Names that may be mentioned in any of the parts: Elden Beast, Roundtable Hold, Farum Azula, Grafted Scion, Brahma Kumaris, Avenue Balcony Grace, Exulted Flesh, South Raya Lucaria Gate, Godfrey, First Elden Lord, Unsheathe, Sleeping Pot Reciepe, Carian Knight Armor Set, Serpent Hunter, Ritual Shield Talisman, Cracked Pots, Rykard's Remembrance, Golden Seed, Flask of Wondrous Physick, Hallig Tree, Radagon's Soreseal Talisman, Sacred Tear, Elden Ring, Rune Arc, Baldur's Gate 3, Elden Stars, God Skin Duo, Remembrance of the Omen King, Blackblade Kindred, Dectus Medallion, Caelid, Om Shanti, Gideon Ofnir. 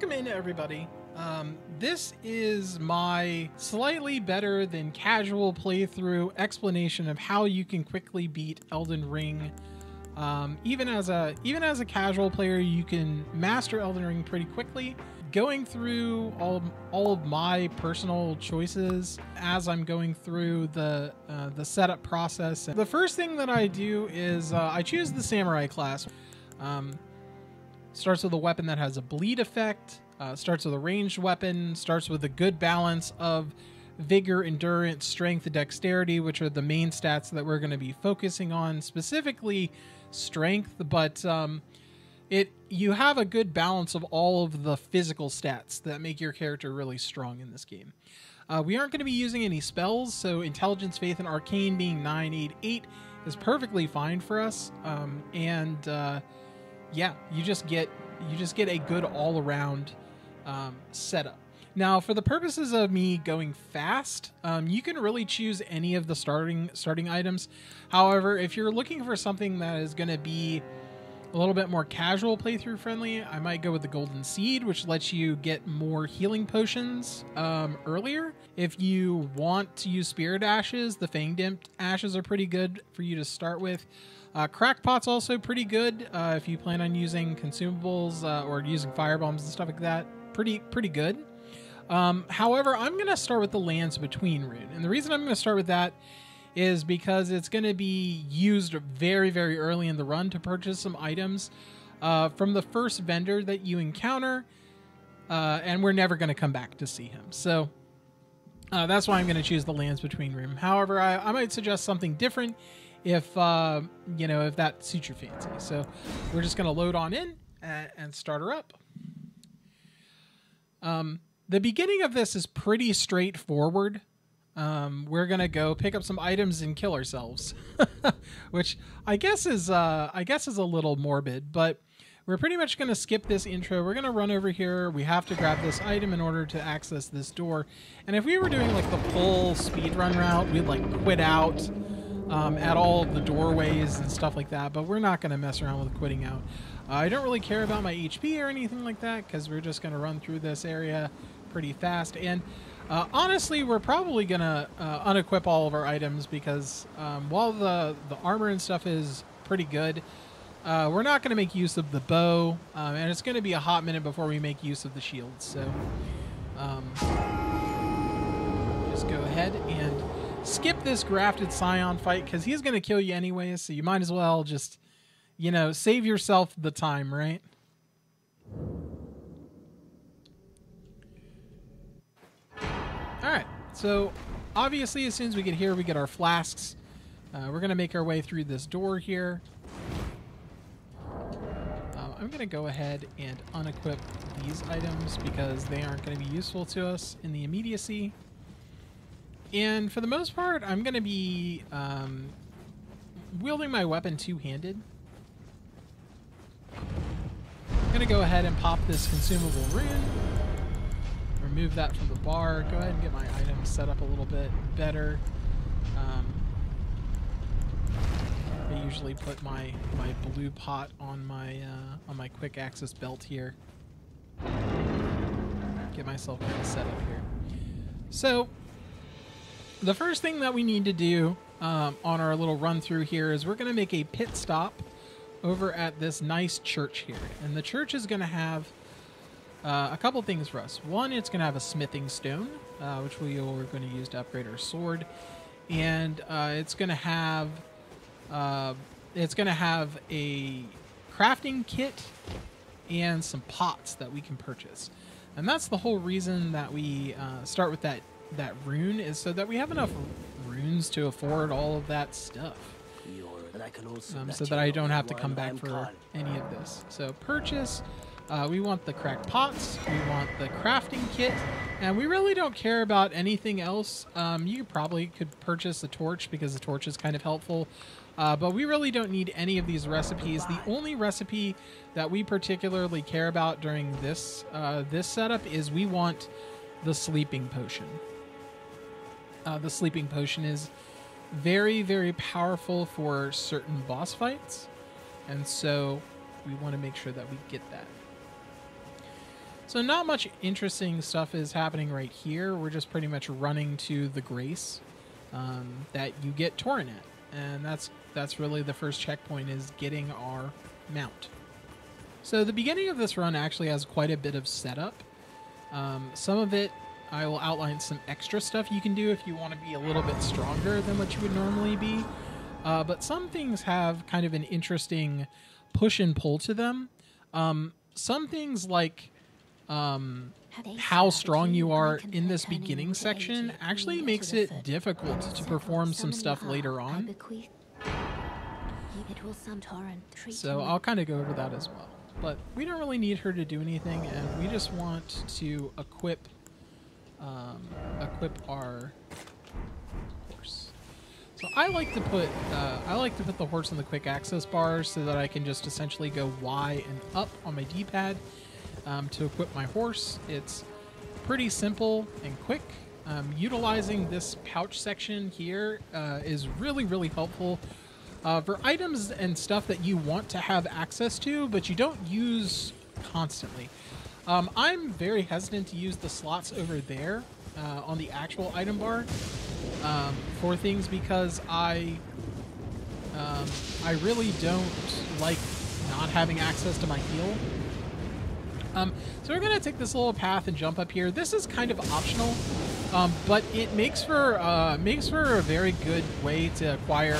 welcome in, everybody. This is my slightly better than casual playthrough explanation of how you can quickly beat Elden Ring. Even as a casual player, you can master Elden Ring pretty quickly. Going through all of my personal choices as I'm going through the setup process, the first thing that I do is I choose the samurai class. Starts with a weapon that has a bleed effect, starts with a ranged weapon, starts with a good balance of vigor, endurance, strength, and dexterity, which are the main stats that we're going to be focusing on, specifically strength, but you have a good balance of all of the physical stats that make your character really strong in this game. We aren't going to be using any spells, so Intelligence, Faith, and Arcane being 9, 8, 8 is perfectly fine for us. Yeah, you just get a good all-around setup. Now, for the purposes of me going fast, you can really choose any of the starting items. However, if you're looking for something that is going to be a little bit more casual playthrough friendly, I might go with the Golden Seed, which lets you get more healing potions earlier. If you want to use Spirit Ashes, the Fang Dipped Ashes are pretty good for you to start with. Cracked Pots also pretty good if you plan on using consumables or using firebombs and stuff like that. Pretty good. However, I'm going to start with the Lands Between rune, and the reason I'm going to start with that is because it's going to be used very, very early in the run to purchase some items from the first vendor that you encounter, and we're never going to come back to see him. So that's why I'm going to choose the Lands Between rune. However, I might suggest something different if, if that suits your fancy. So we're just going to load on in and start her up. The beginning of this is pretty straightforward. We're going to go pick up some items and kill ourselves, which I guess is a little morbid, but we're pretty much going to skip this intro. We're going to run over here. We have to grab this item in order to access this door. And if we were doing like the full speedrun route, we'd like quit out at all the doorways and stuff like that, but we're not going to mess around with quitting out. I don't really care about my HP or anything like that because we're just going to run through this area pretty fast. And honestly, we're probably going to unequip all of our items because while the armor and stuff is pretty good, we're not going to make use of the bow, and it's going to be a hot minute before we make use of the shield. So just go ahead and skip this Grafted Scion fight because he's going to kill you anyways, so you might as well just, you know, save yourself the time, right? All right, so obviously as soon as we get here, we get our flasks. We're going to make our way through this door here. I'm going to go ahead and unequip these items because they aren't going to be useful to us in the immediacy. And for the most part, I'm going to be wielding my weapon two-handed. I'm going to go ahead and pop this consumable rune. Remove that from the bar. Go ahead and get my items set up a little bit better. I usually put my blue pot on my quick access belt here. Get myself kind of set up here. So the first thing that we need to do on our little run through here is we're going to make a pit stop over at this nice church here, and the church is going to have a couple things for us. One, it's going to have a smithing stone, which we're going to use to upgrade our sword, and it's going to have a crafting kit and some pots that we can purchase. And that's the whole reason that we start with that rune, is so that we have enough runes to afford all of that stuff, so that I don't have to come back for any of this. So purchase. We want the Cracked Pots, we want the crafting kit, and we really don't care about anything else. You probably could purchase the torch because the torch is kind of helpful, but we really don't need any of these recipes. The only recipe that we particularly care about during this setup is we want the Sleeping Potion. The Sleeping Potion is very, very powerful for certain boss fights, and so we want to make sure that we get that. So not much interesting stuff is happening right here. We're just pretty much running to the Grace that you get Torrent at. And that's really the first checkpoint, is getting our mount. So the beginning of this run actually has quite a bit of setup. Some of it, I will outline some extra stuff you can do if you want to be a little bit stronger than what you would normally be. But some things have kind of an interesting push and pull to them. Some things like how strong you are in this beginning section actually makes it difficult to perform some stuff later on. So I'll kind of go over that as well. But we don't really need her to do anything, and we just want to equip our horse. So I like to put the horse on the quick access bar so that I can just essentially go Y and up on my D-pad to equip my horse. It's pretty simple and quick. Utilizing this pouch section here is really, really helpful for items and stuff that you want to have access to, but you don't use constantly. I'm very hesitant to use the slots over there on the actual item bar for things, because I really don't like not having access to my heal. So we're gonna take this little path and jump up here. This is kind of optional, but it makes for a very good way to acquire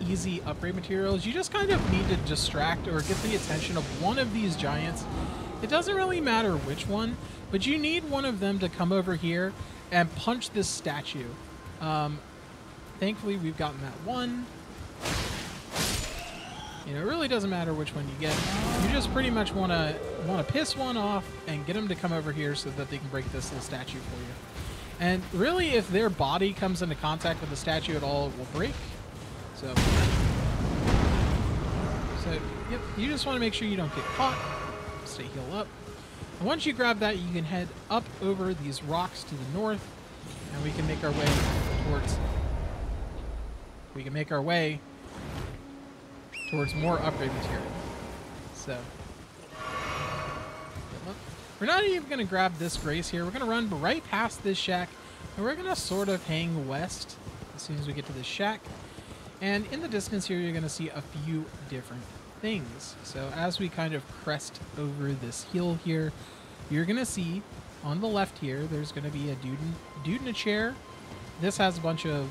easy upgrade materials. You just kind of need to distract or get the attention of one of these giants. It doesn't really matter which one, but you need one of them to come over here and punch this statue. Thankfully, we've gotten that one. You know, it really doesn't matter which one you get. You just pretty much want to piss one off and get them to come over here so that they can break this little statue for you. And really, if their body comes into contact with the statue at all, it will break. So yep, you just want to make sure you don't get caught. Stay heal up. And once you grab that, you can head up over these rocks to the north, and we can make our way towards more upgrade material. So we're not even going to grab this Grace here. We're going to run right past this shack, and we're going to sort of hang west as soon as we get to this shack. And in the distance here, you're going to see a few different things. So as we kind of crest over this hill here, you're going to see on the left here, there's going to be a dude in a chair. This has a bunch of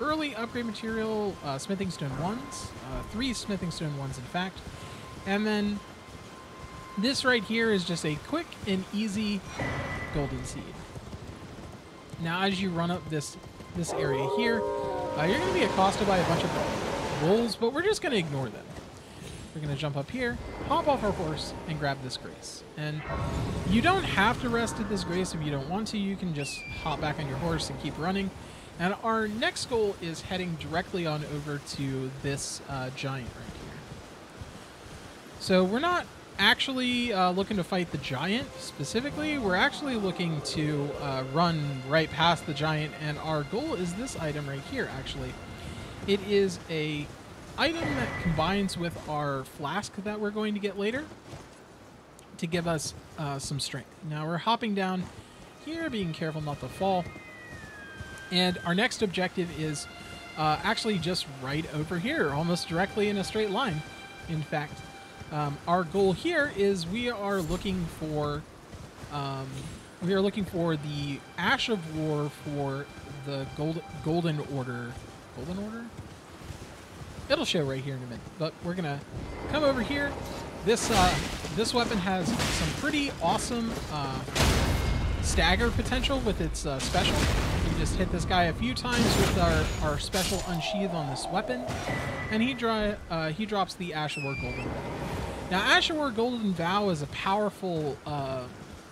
early upgrade material, Smithing Stone 1s, 3 Smithing Stone 1s in fact. And then this right here is just a quick and easy golden seed. Now as you run up this area here, you're going to be accosted by a bunch of wolves, but we're just going to ignore them. We're going to jump up here, hop off our horse, and grab this Grace. And you don't have to rest at this Grace if you don't want to. You can just hop back on your horse and keep running. And our next goal is heading directly on over to this giant right here. So we're not actually looking to fight the giant specifically. We're actually looking to run right past the giant, and our goal is this item right here. Actually, it is a item that combines with our flask that we're going to get later to give us some strength. Now we're hopping down here, being careful not to fall, and our next objective is actually just right over here, almost directly in a straight line. In fact, our goal here is we are looking for the Ash of War for the Golden Order. Golden Order? It'll show right here in a minute. But we're gonna come over here. This weapon has some pretty awesome stagger potential with its special. You just hit this guy a few times with our special unsheath on this weapon, and he drops the Ash of War Golden Vow. Now, Ash of War Golden Vow is a powerful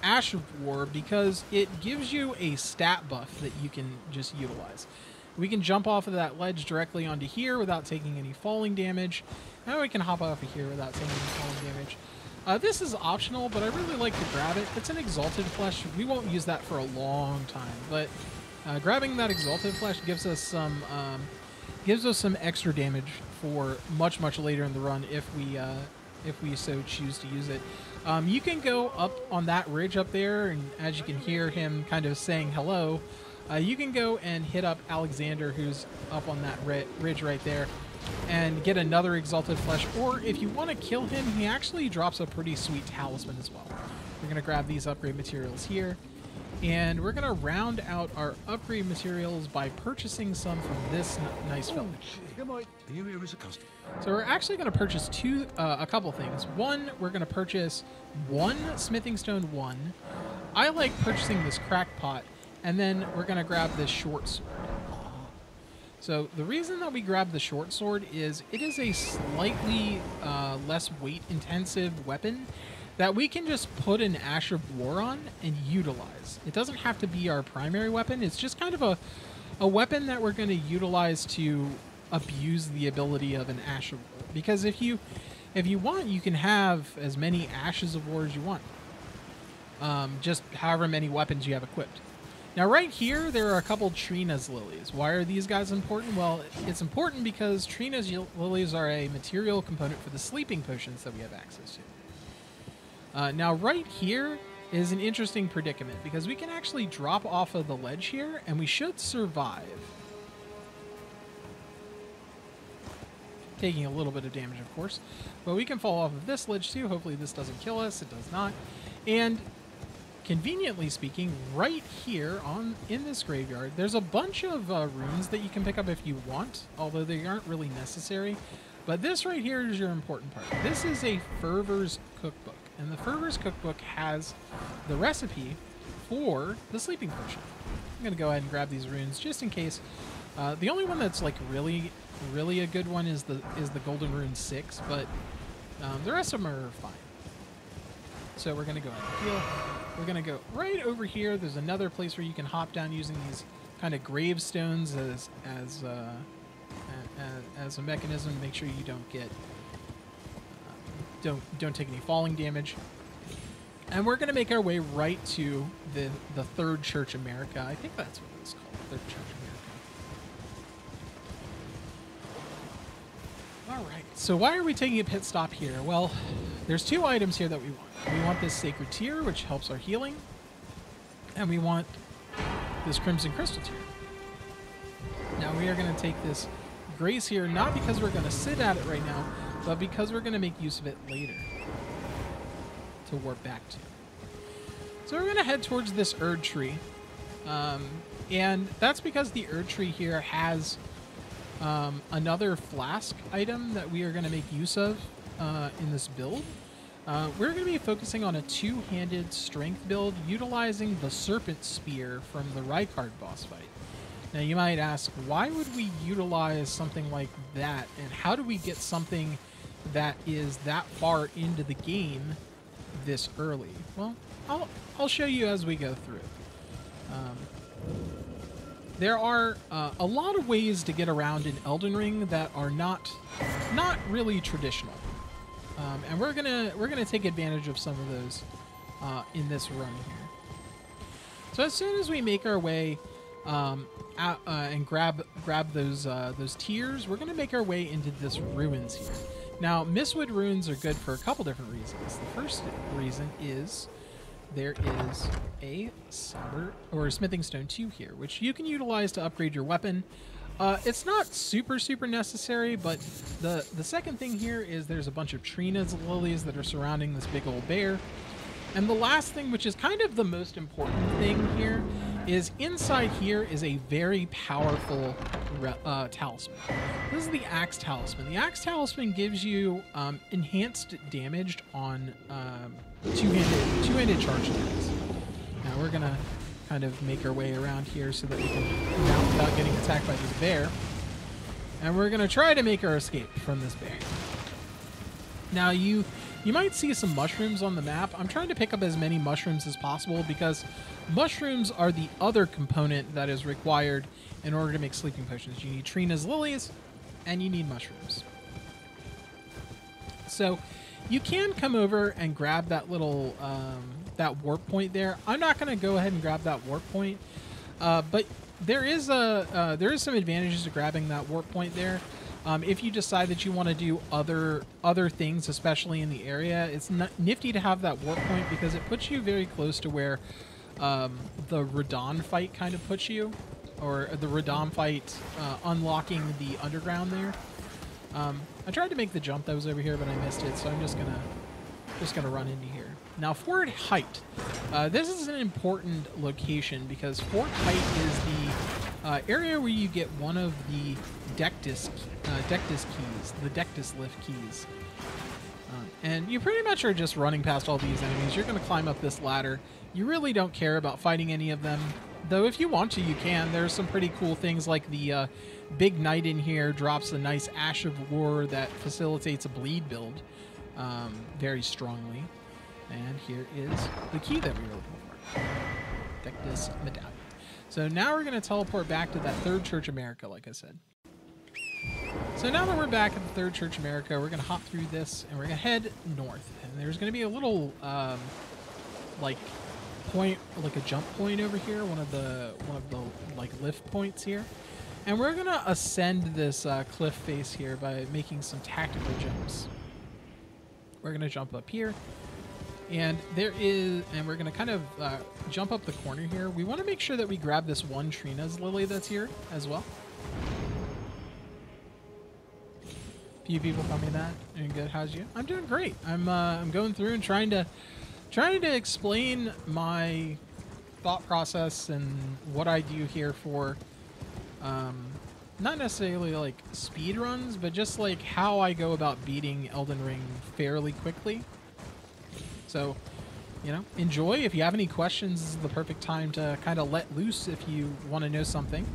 Ash of War because it gives you a stat buff that you can just utilize. We can jump off of that ledge directly onto here without taking any falling damage. Now we can hop off of here without taking any falling damage. This is optional, but I really like to grab it. It's an Exalted Flesh. We won't use that for a long time, but grabbing that Exalted Flesh gives us some extra damage for much later in the run if we so choose to use it. You can go up on that ridge up there, and as you can hear him kind of saying hello, you can go and hit up Alexander, who's up on that ridge right there, and get another Exalted Flesh. Or if you want to kill him, he actually drops a pretty sweet talisman as well. We're going to grab these upgrade materials here, and we're going to round out our upgrade materials by purchasing some from this nice village. So we're actually going to purchase a couple things. One, we're going to purchase one Smithing Stone 1. I like purchasing this Cracked Pot, and then we're going to grab this Short Sword. So the reason that we grab the Short Sword is it is a slightly less weight-intensive weapon that we can just put an Ash of War on and utilize. It doesn't have to be our primary weapon. It's just kind of a weapon that we're going to utilize to abuse the ability of an Ash of War. Because if you want, you can have as many Ashes of War as you want. Just however many weapons you have equipped. Now right here, there are a couple Trina's Lilies. Why are these guys important? Well, it's important because Trina's Lilies are a material component for the sleeping potions that we have access to. Now right here is an interesting predicament because we can actually drop off of the ledge here and we should survive. Taking a little bit of damage, of course. But we can fall off of this ledge too. Hopefully this doesn't kill us. It does not. And conveniently speaking, right here in this graveyard, there's a bunch of runes that you can pick up if you want, although they aren't really necessary. But this right here is your important part. This is a Fervor's Cookbook, and the Fervor's Cookbook has the recipe for the sleeping potion. I'm going to go ahead and grab these runes just in case. The only one that's like really a good one is the Golden Rune 6, but the rest of them are fine. So we're going to go ahead and heal. We're going to go right over here. There's another place where you can hop down using these kind of gravestones as a mechanism to make sure you don't get don't take any falling damage. And we're going to make our way right to the Third Church of Marika. I think that's what it's called, Third Church of Marika. All right. So why are we taking a pit stop here? Well, there's two items here that we want. We want this Sacred Tear, which helps our healing, and we want this Crimson Crystal Tear. Now we are going to take this Grace here, not because we're going to sit at it right now, but because we're going to make use of it later to warp back to. So we're going to head towards this Erdtree, and that's because the Erdtree here has another flask item that we are going to make use of in this build. We're going to be focusing on a two-handed strength build utilizing the Serpent Spear from the Rykard boss fight. Now you might ask, why would we utilize something like that, and how do we get something that is that far into the game this early? Well, I'll show you as we go through. There are a lot of ways to get around in Elden Ring that are not really traditional. And we're gonna take advantage of some of those in this run here. So as soon as we make our way out, and grab those tiers, we're gonna make our way into this ruins here. Now, Mistwood runes are good for a couple different reasons. The first reason is there is a Smithing Stone 2 here, which you can utilize to upgrade your weapon. It's not super necessary, but the second thing here is there's a bunch of Trina's Lilies that are surrounding this big old bear. And the last thing, which is kind of the most important thing here, is inside here is a very powerful talisman. This is the Axe Talisman. The Axe Talisman gives you enhanced damage on two-handed charge attacks. Now we're gonna kind of make our way around here so that we can mount without getting attacked by this bear. And we're going to try to make our escape from this bear. Now you might see some mushrooms on the map. I'm trying to pick up as many mushrooms as possible because mushrooms are the other component that is required in order to make sleeping potions. You need Trina's Lilies and you need mushrooms. So you can come over and grab that little that warp point there. I'm not going to go ahead and grab that warp point, but there is some advantages to grabbing that warp point there. If you decide that you want to do other things, especially in the area, it's nifty to have that warp point because it puts you very close to where the Radahn fight kind of puts you, or the Radahn fight unlocking the underground there. I tried to make the jump that was over here, but I missed it, so I'm just gonna run into here. Now, Fort Haight. This is an important location because Fort Haight is the area where you get one of the Dectus keys, the Dectus lift keys. And you pretty much are just running past all these enemies. You're going to climb up this ladder. You really don't care about fighting any of them, though if you want to, you can. There's some pretty cool things like the Big Knight in here drops a nice Ash of War that facilitates a bleed build very strongly. And here is the key that we were looking for, Dectus Medallion. So now we're going to teleport back to that Third Church of Marika, like I said. So now that we're back at the Third Church of Marika, we're going to hop through this and we're going to head north. And there's going to be a little, like a jump point over here, one of the like lift points here. And we're going to ascend this cliff face here by making some tactical jumps. We're going to jump up here. And we're going to kind of jump up the corner here. We want to make sure that we grab this one Trina's Lily that's here as well. Few people tell me that. And good, how's you? I'm doing great. I'm going through and trying to explain my thought process and what I do here for not necessarily like speed runs, but just like how I go about beating Elden Ring fairly quickly. So, you know, enjoy. If you have any questions, this is the perfect time to kind of let loose if you want to know something.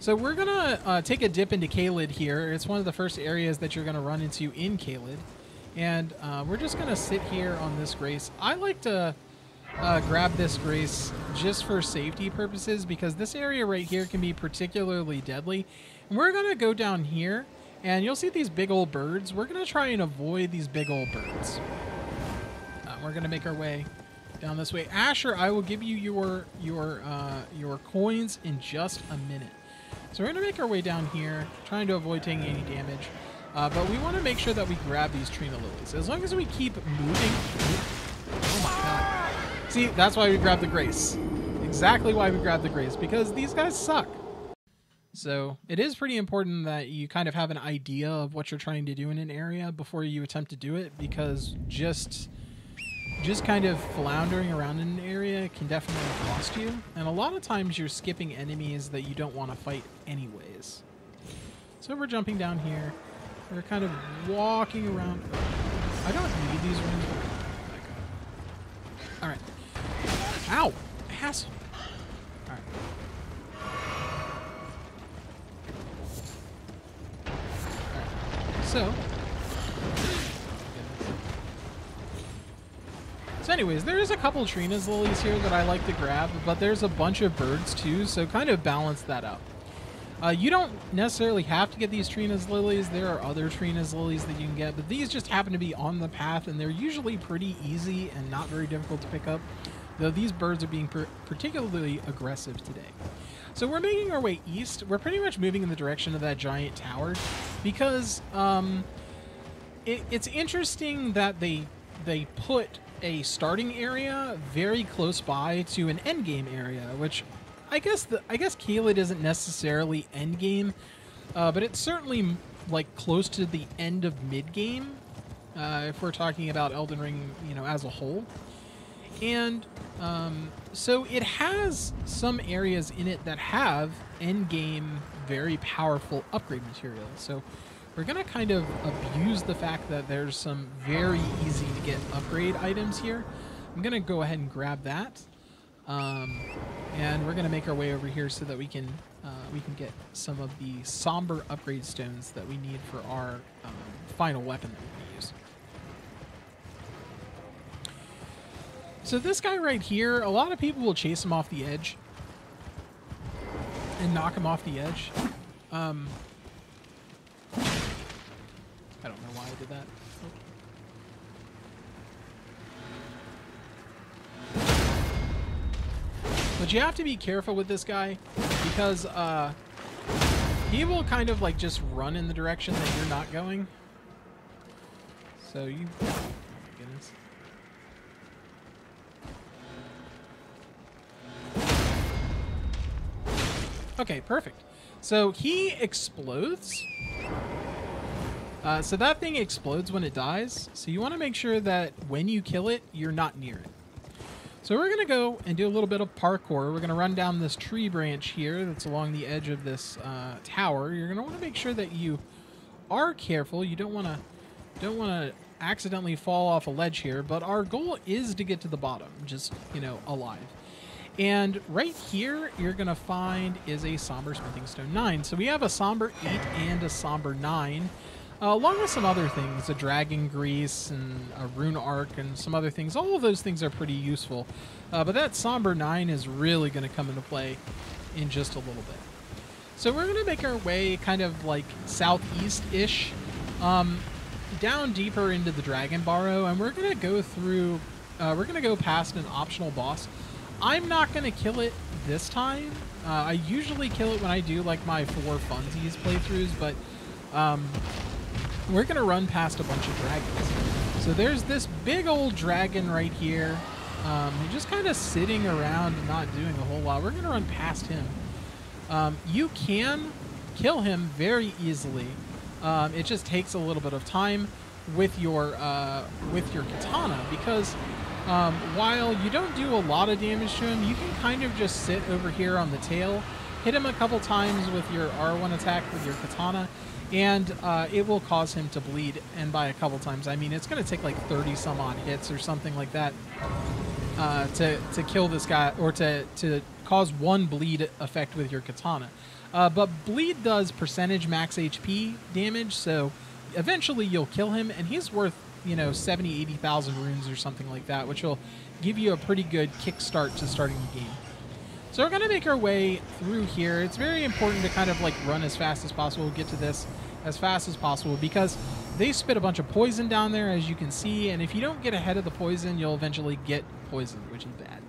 So we're going to take a dip into Caelid here. It's one of the first areas that you're going to run into in Caelid. And we're just going to sit here on this Grace. I like to grab this Grace just for safety purposes because this area right here can be particularly deadly. And we're going to go down here and you'll see these big old birds. We're going to try and avoid these big old birds. We're gonna make our way down this way. Asher, I will give you your coins in just a minute. So we're gonna make our way down here, trying to avoid taking any damage. But we want to make sure that we grab these Trina Lilies. As long as we keep moving. Oh my god! See, that's why we grabbed the Grace. Exactly why we grabbed the Grace, because these guys suck. So it is pretty important that you kind of have an idea of what you're trying to do in an area before you attempt to do it, because just kind of floundering around in an area can definitely cost you. And a lot of times you're skipping enemies that you don't want to fight anyways. So we're jumping down here. We're kind of walking around. I don't need these rooms. All right. Ow! Asshole! All right. So... So anyways, there is a couple Trina's Lilies here that I like to grab, but there's a bunch of birds too, so kind of balance that out. You don't necessarily have to get these Trina's Lilies. There are other Trina's Lilies that you can get, but these just happen to be on the path, and they're usually pretty easy and not very difficult to pick up, though these birds are being particularly aggressive today. So we're making our way east. We're pretty much moving in the direction of that giant tower because it's interesting that they put a starting area very close by to an end game area, which I guess Caelid isn't necessarily end game, but it's certainly like close to the end of mid game if we're talking about Elden Ring, you know, as a whole. And so it has some areas in it that have end game very powerful upgrade material. So we're going to kind of abuse the fact that there's some very easy to get upgrade items here. I'm going to go ahead and grab that. And we're going to make our way over here so that we can get some of the somber upgrade stones that we need for our final weapon that we're going to use. So this guy right here, a lot of people will chase him off the edge and knock him off the edge. I don't know why I did that. Oh. But you have to be careful with this guy because He will kind of like just run in the direction that you're not going. So you... Oh my goodness. Okay, perfect. So he explodes. So that thing explodes when it dies. So you want to make sure that when you kill it, you're not near it. So we're going to go and do a little bit of parkour. We're going to run down this tree branch here that's along the edge of this tower. You're going to want to make sure that you are careful. You don't want to accidentally fall off a ledge here, but our goal is to get to the bottom, just, you know, alive. And right here, you're going to find is a Somber Smithing Stone 9. So we have a Somber 8 and a Somber 9. Along with some other things, a Dragon Grease and a Rune Arc and some other things. All of those things are pretty useful. But that Somber 9 is really going to come into play in just a little bit. So we're going to make our way kind of like southeast-ish, down deeper into the Dragon Barrow. And we're going to go through, we're going to go past an optional boss. I'm not going to kill it this time. I usually kill it when I do like my four funsies playthroughs, but... we're going to run past a bunch of dragons. So there's this big old dragon right here. Just kind of sitting around and not doing a whole lot. We're going to run past him. You can kill him very easily. It just takes a little bit of time with your katana because while you don't do a lot of damage to him, you can kind of just sit over here on the tail, hit him a couple times with your R1 attack with your katana, and it will cause him to bleed. And by a couple times, I mean it's going to take like 30-some-odd hits or something like that to kill this guy, or to cause one bleed effect with your katana. But bleed does percentage max HP damage, so eventually you'll kill him, and he's worth, you know, 70, 80,000 runes or something like that, which will give you a pretty good kickstart to starting the game. So we're going to make our way through here. It's very important to kind of like run as fast as possible, get to this as fast as possible, because they spit a bunch of poison down there, as you can see, and if you don't get ahead of the poison, you'll eventually get poisoned, which is bad.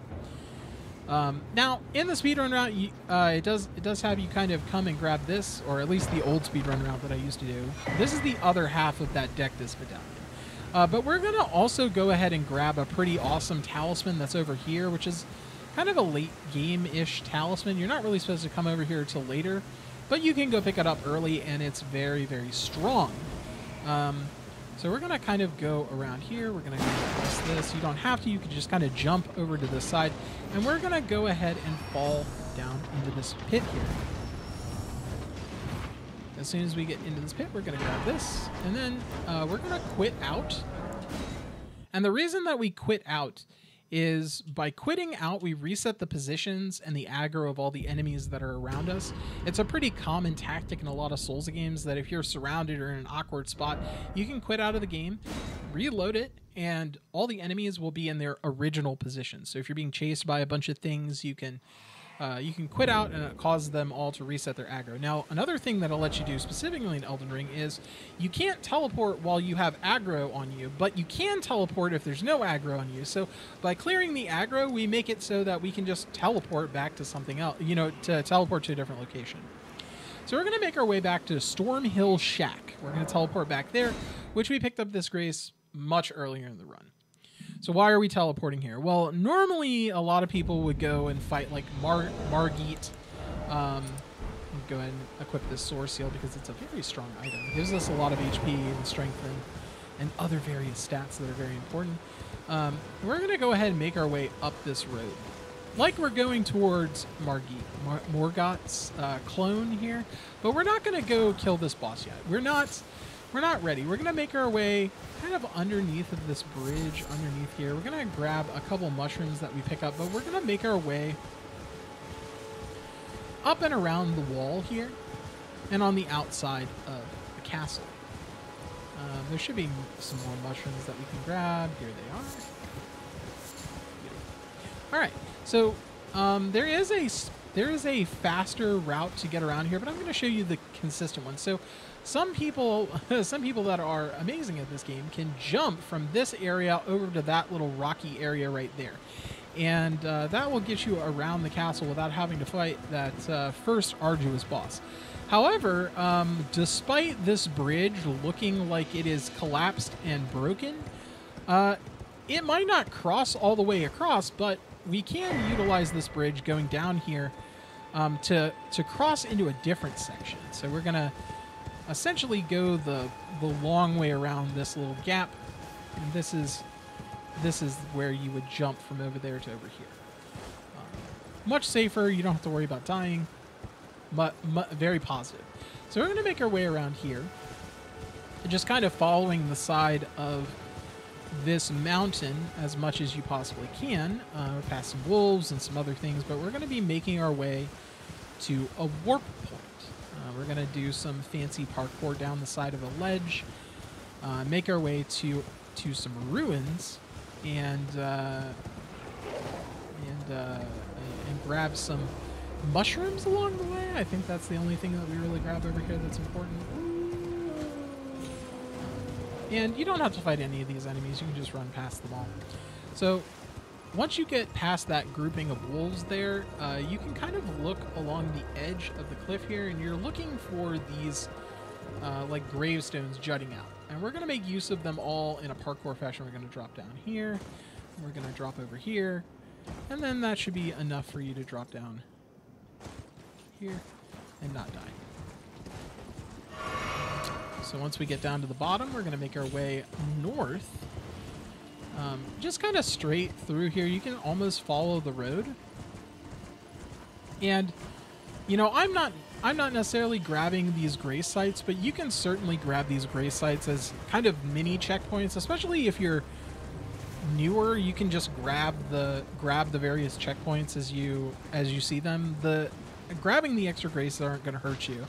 Now, in the speedrun route, you, it does have you kind of come and grab this, or at least the old speedrun route that I used to do. This is the other half of that deck, this medallion. But we're going to also go ahead and grab a pretty awesome talisman that's over here, which is kind of a late game-ish talisman. You're not really supposed to come over here till later, but you can go pick it up early, and it's very, very strong. So we're going to kind of go around here. We're going to press this. You don't have to. You can just kind of jump over to this side, and we're going to go ahead and fall down into this pit here. As soon as we get into this pit, we're going to grab this, and then we're going to quit out. And the reason that we quit out is by quitting out, we reset the positions and the aggro of all the enemies that are around us. It's a pretty common tactic in a lot of Souls games that if you're surrounded or in an awkward spot, you can quit out of the game, reload it, and all the enemies will be in their original position. So if you're being chased by a bunch of things, you can quit out and cause them all to reset their aggro. Now, another thing that I'll let you do specifically in Elden Ring is you can't teleport while you have aggro on you, but you can teleport if there's no aggro on you. So by clearing the aggro, we make it so that we can just teleport back to something else, you know, to teleport to a different location. So we're going to make our way back to Storm Hill Shack. We're going to teleport back there, which we picked up this grace much earlier in the run. So why are we teleporting here? Well, normally a lot of people would go and fight like Margit. Go ahead and equip this Soreseal because it's a very strong item. It gives us a lot of HP and strength and other various stats that are very important. We're going to go ahead and make our way up this road. Like we're going towards Margit, Morgott's clone here, but we're not going to go kill this boss yet. We're not ready. We're going to make our way kind of underneath of this bridge, underneath here. We're going to grab a couple mushrooms that we pick up, but we're going to make our way up and around the wall here and on the outside of the castle. There should be some more mushrooms that we can grab. Here they are. All right. So there is a faster route to get around here, but I'm going to show you the consistent one. So Some people that are amazing at this game can jump from this area over to that little rocky area right there. And that will get you around the castle without having to fight that first arduous boss. However, despite this bridge looking like it is collapsed and broken, it might not cross all the way across, but we can utilize this bridge going down here to cross into a different section. So we're going to essentially go the long way around this little gap. And this is where you would jump from over there to over here. Much safer. You don't have to worry about dying. Very positive. So we're going to make our way around here, just kind of following the side of this mountain as much as you possibly can, past some wolves and some other things, but we're going to be making our way to a warp point. We're going to do some fancy parkour down the side of a ledge, make our way to some ruins, and grab some mushrooms along the way. I think that's the only thing that we really grab over here that's important. And you don't have to fight any of these enemies. You can just run past them all. So once you get past that grouping of wolves there, you can kind of look along the edge of the cliff here, and you're looking for these like gravestones jutting out. And we're going to make use of them all in a parkour fashion. We're going to drop down here. We're going to drop over here. And then that should be enough for you to drop down here and not die. So once we get down to the bottom, we're going to make our way north. Just kind of straight through here. You can almost follow the road. And, you know, I'm not necessarily grabbing these grace sites, but you can certainly grab these grace sites as kind of mini checkpoints, especially if you're newer. You can just grab the various checkpoints as you see them. Grabbing the extra graces aren't going to hurt you.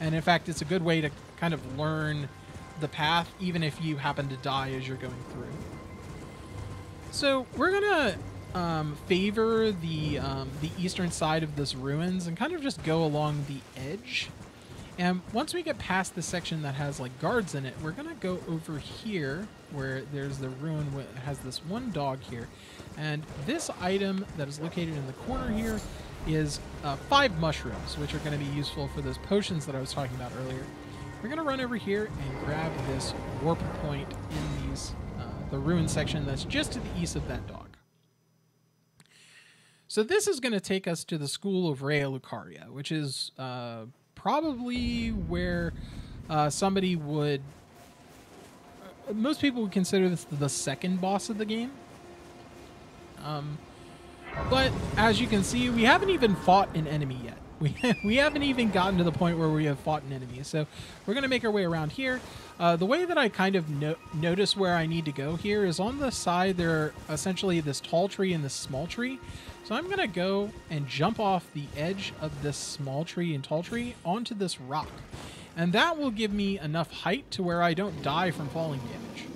And in fact, it's a good way to kind of learn the path, even if you happen to die as you're going through. So we're going to favor the eastern side of this ruins and kind of just go along the edge. And once we get past the section that has like guards in it, we're going to go over here where there's the ruin that has this one dog here. And this item that is located in the corner here is 5 mushrooms, which are going to be useful for those potions that I was talking about earlier. We're going to run over here and grab this warp point in the ruin section that's just to the east of that dog. So this is going to take us to the School of Raya Lucaria, which is probably where somebody would... most people would consider this the second boss of the game. But as you can see, we haven't even fought an enemy yet. We haven't even gotten to the point where we have fought an enemy. So we're going to make our way around here. The way that I kind of notice where I need to go here is on the side. There are essentially this tall tree and this small tree. So I'm going to go and jump off the edge of this small tree and tall tree onto this rock. And that will give me enough height to where I don't die from falling damage.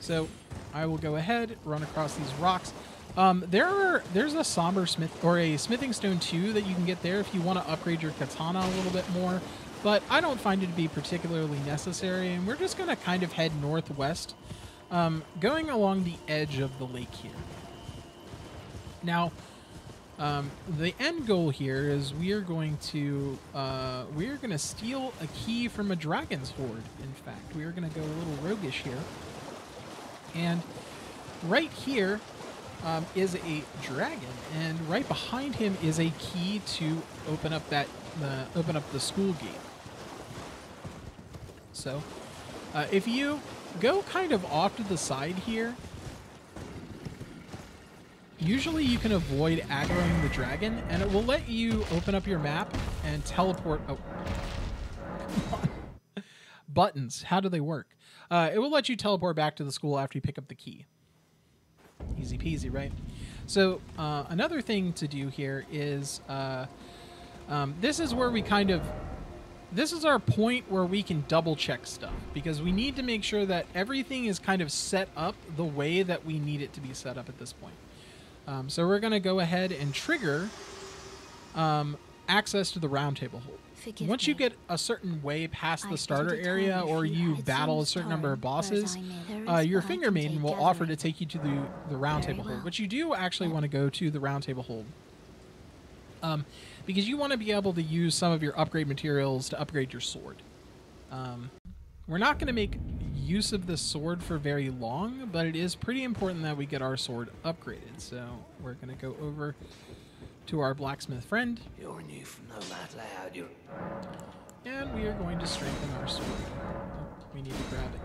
So I will go ahead, run across these rocks. There's a Smithing Stone 2 that you can get there if you want to upgrade your katana a little bit more, but I don't find it to be particularly necessary, and we're just going to kind of head northwest, going along the edge of the lake here. Now, the end goal here is we are going to steal a key from a dragon's hoard. In fact, we are going to go a little roguish here. And right here is a dragon, and right behind him is a key to open up the school gate. So if you go kind of off to the side here, usually you can avoid aggroing the dragon, and it will let you open up your map and teleport. Oh, come on. Buttons. How do they work? It will let you teleport back to the school after you pick up the key. Easy peasy, right? So another thing to do here is this is where we kind of... this is our point where we can double check stuff, because we need to make sure that everything is kind of set up the way that we need it to be set up at this point. So we're going to go ahead and trigger access to the Roundtable Hold. Once you get a certain way past the starter area, or you battle a certain number of bosses, your finger maiden will offer to take you to the Roundtable Hold, which you do actually want to go to the Roundtable Hold. because you want to be able to use some of your upgrade materials to upgrade your sword. We're not going to make use of the sword for very long, but it is pretty important that we get our sword upgraded. So we're going to go over to our blacksmith friend. You're new from the loud, you're... And we are going to strengthen our sword. We need to grab a...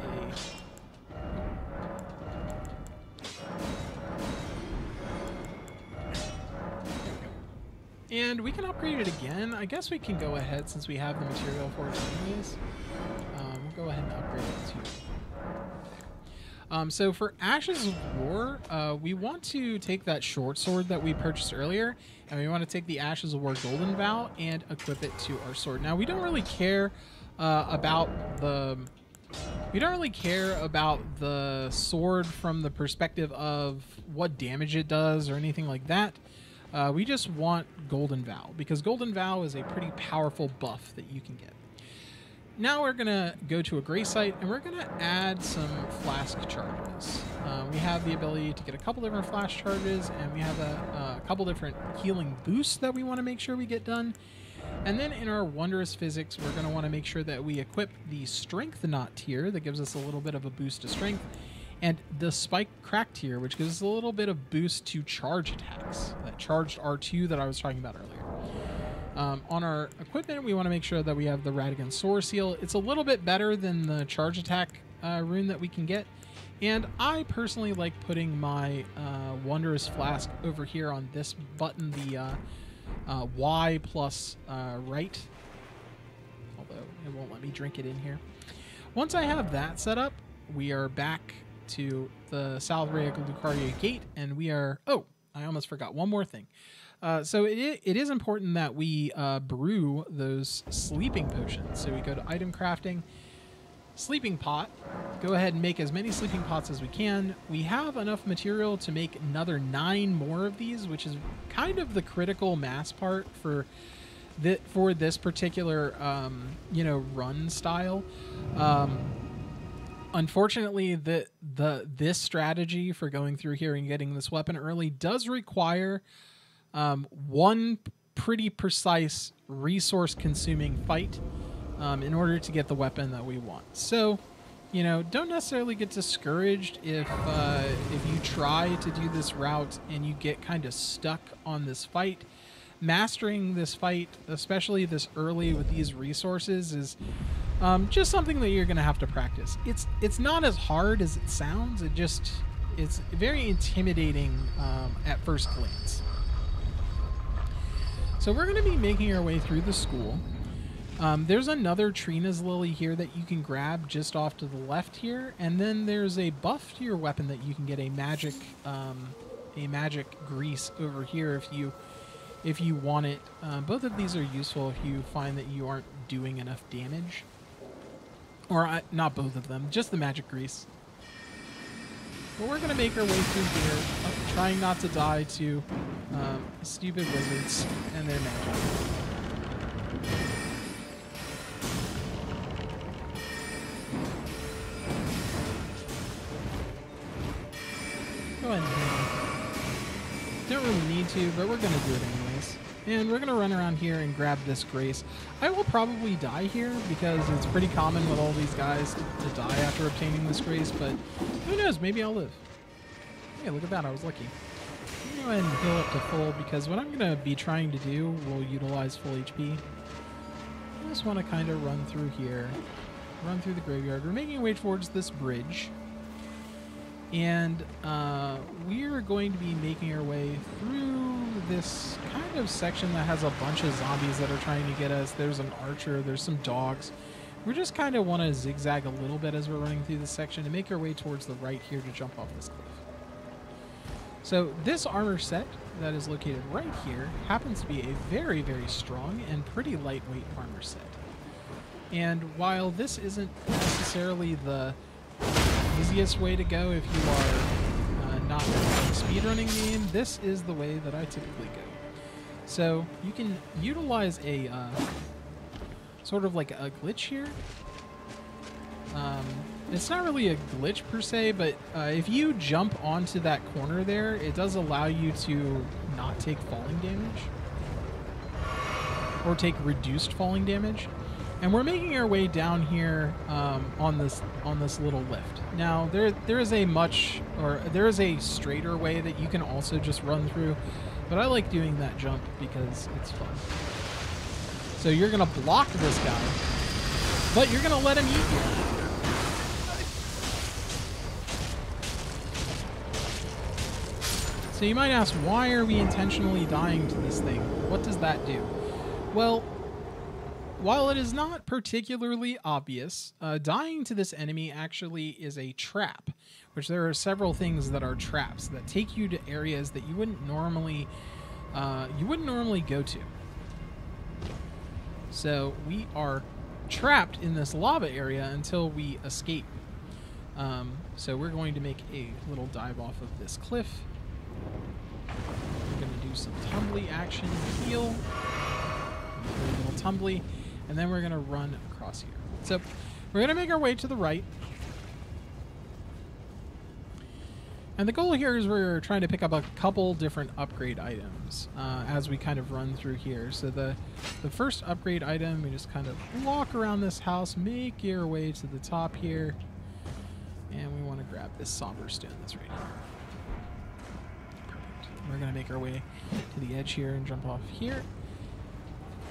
And we can upgrade it again. I guess we can go ahead, since we have the material for it anyways. We'll go ahead and upgrade it too. So for Ashes of War, we want to take that short sword that we purchased earlier, and we want to take the Ashes of War Golden Vow and equip it to our sword. Now, we don't really care about the sword from the perspective of what damage it does or anything like that. We just want Golden Vow, because Golden Vow is a pretty powerful buff that you can get. Now we're going to go to a gray site, and we're going to add some flask charges. We have the ability to get a couple different flask charges, and we have a couple different healing boosts that we want to make sure we get done. And then in our wondrous physics, we're going to want to make sure that we equip the strength knot tier that gives us a little bit of a boost to strength, and the spike crack tier, which gives us a little bit of boost to charge attacks, that charged R2 that I was talking about earlier. On our equipment, we want to make sure that we have the Radagon's Soreseal. It's a little bit better than the charge attack rune that we can get. And I personally like putting my Wondrous Flask over here on this button, the Y plus right. Although it won't let me drink it in here. Once I have that set up, we are back to the South Raya Lucaria Gate, and we are... Oh, I almost forgot one more thing. So it is important that we brew those sleeping potions. So we go to item crafting, sleeping pot. Go ahead and make as many sleeping pots as we can. We have enough material to make another 9 more of these, which is kind of the critical mass part for this particular run style. Unfortunately, this strategy for going through here and getting this weapon early does require one pretty precise resource-consuming fight in order to get the weapon that we want. So, you know, don't necessarily get discouraged if you try to do this route and you get kind of stuck on this fight. Mastering this fight, especially this early with these resources, is just something that you're going to have to practice. It's not as hard as it sounds. It's very intimidating at first glance. So we're going to be making our way through the school. There's another Trina's Lily here that you can grab just off to the left here, and then there's a buff to your weapon that you can get, a magic grease over here if you want it. Both of these are useful if you find that you aren't doing enough damage, or not both of them, just the magic grease. But we're gonna make our way through here, trying not to die to stupid wizards and their magic. Go ahead and hit him. Don't really need to, but we're gonna do it anyways. And we're gonna run around here and grab this grace. I will probably die here because it's pretty common with all these guys to die after obtaining this grace, but who knows, maybe I'll live. Hey, look at that, I was lucky. I'm going to go ahead and heal up to full, because what I'm going to be trying to do will utilize full HP. I just want to kind of run through here, run through the graveyard. We're making our way towards this bridge, and we're going to be making our way through this kind of section that has a bunch of zombies that are trying to get us. There's an archer, there's some dogs. We just kind of want to zigzag a little bit as we're running through this section to make our way towards the right here to jump off this cliff. So this armor set that is located right here happens to be a very, very strong and pretty lightweight armor set. And while this isn't necessarily the easiest way to go if you are not speedrunning the game, this is the way that I typically go. So you can utilize a sort of like a glitch here. It's not really a glitch per se, but if you jump onto that corner there, it does allow you to not take falling damage. or take reduced falling damage. And we're making our way down here on this little lift. Now there is a straighter way that you can also just run through, but I like doing that jump because it's fun. So you're gonna block this guy, but you're gonna let him eat you. So you might ask, why are we intentionally dying to this thing? What does that do? Well, while it is not particularly obvious, dying to this enemy actually is a trap, which there are several things that are traps that take you to areas that you wouldn't normally go to. So we are trapped in this lava area until we escape. So we're going to make a little dive off of this cliff. We're going to do some tumbly action, heal, a little tumbly, and then we're going to run across here. So we're going to make our way to the right. And the goal here is we're trying to pick up a couple different upgrade items as we kind of run through here. So the first upgrade item, we just kind of walk around this house, make your way to the top here. And we want to grab this somber stone that's right here. We're going to make our way to the edge here and jump off here.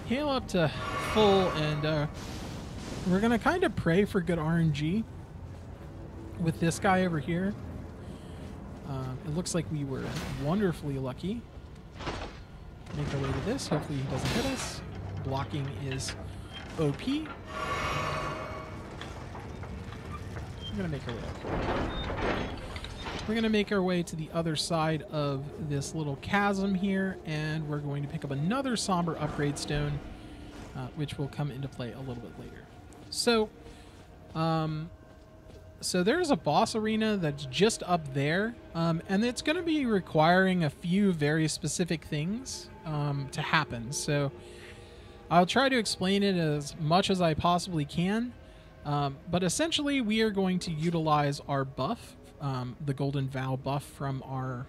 Heal up to full, and we're going to kind of pray for good RNG with this guy over here. It looks like we were wonderfully lucky. Make our way to this. Hopefully he doesn't hit us. Blocking is OP. We're going to make our way up here. We're going to make our way to the other side of this little chasm here, and we're going to pick up another somber upgrade stone, which will come into play a little bit later. So there's a boss arena that's just up there, and it's going to be requiring a few very specific things to happen. So I'll try to explain it as much as I possibly can, but essentially we are going to utilize our buff. The Golden Vow buff from our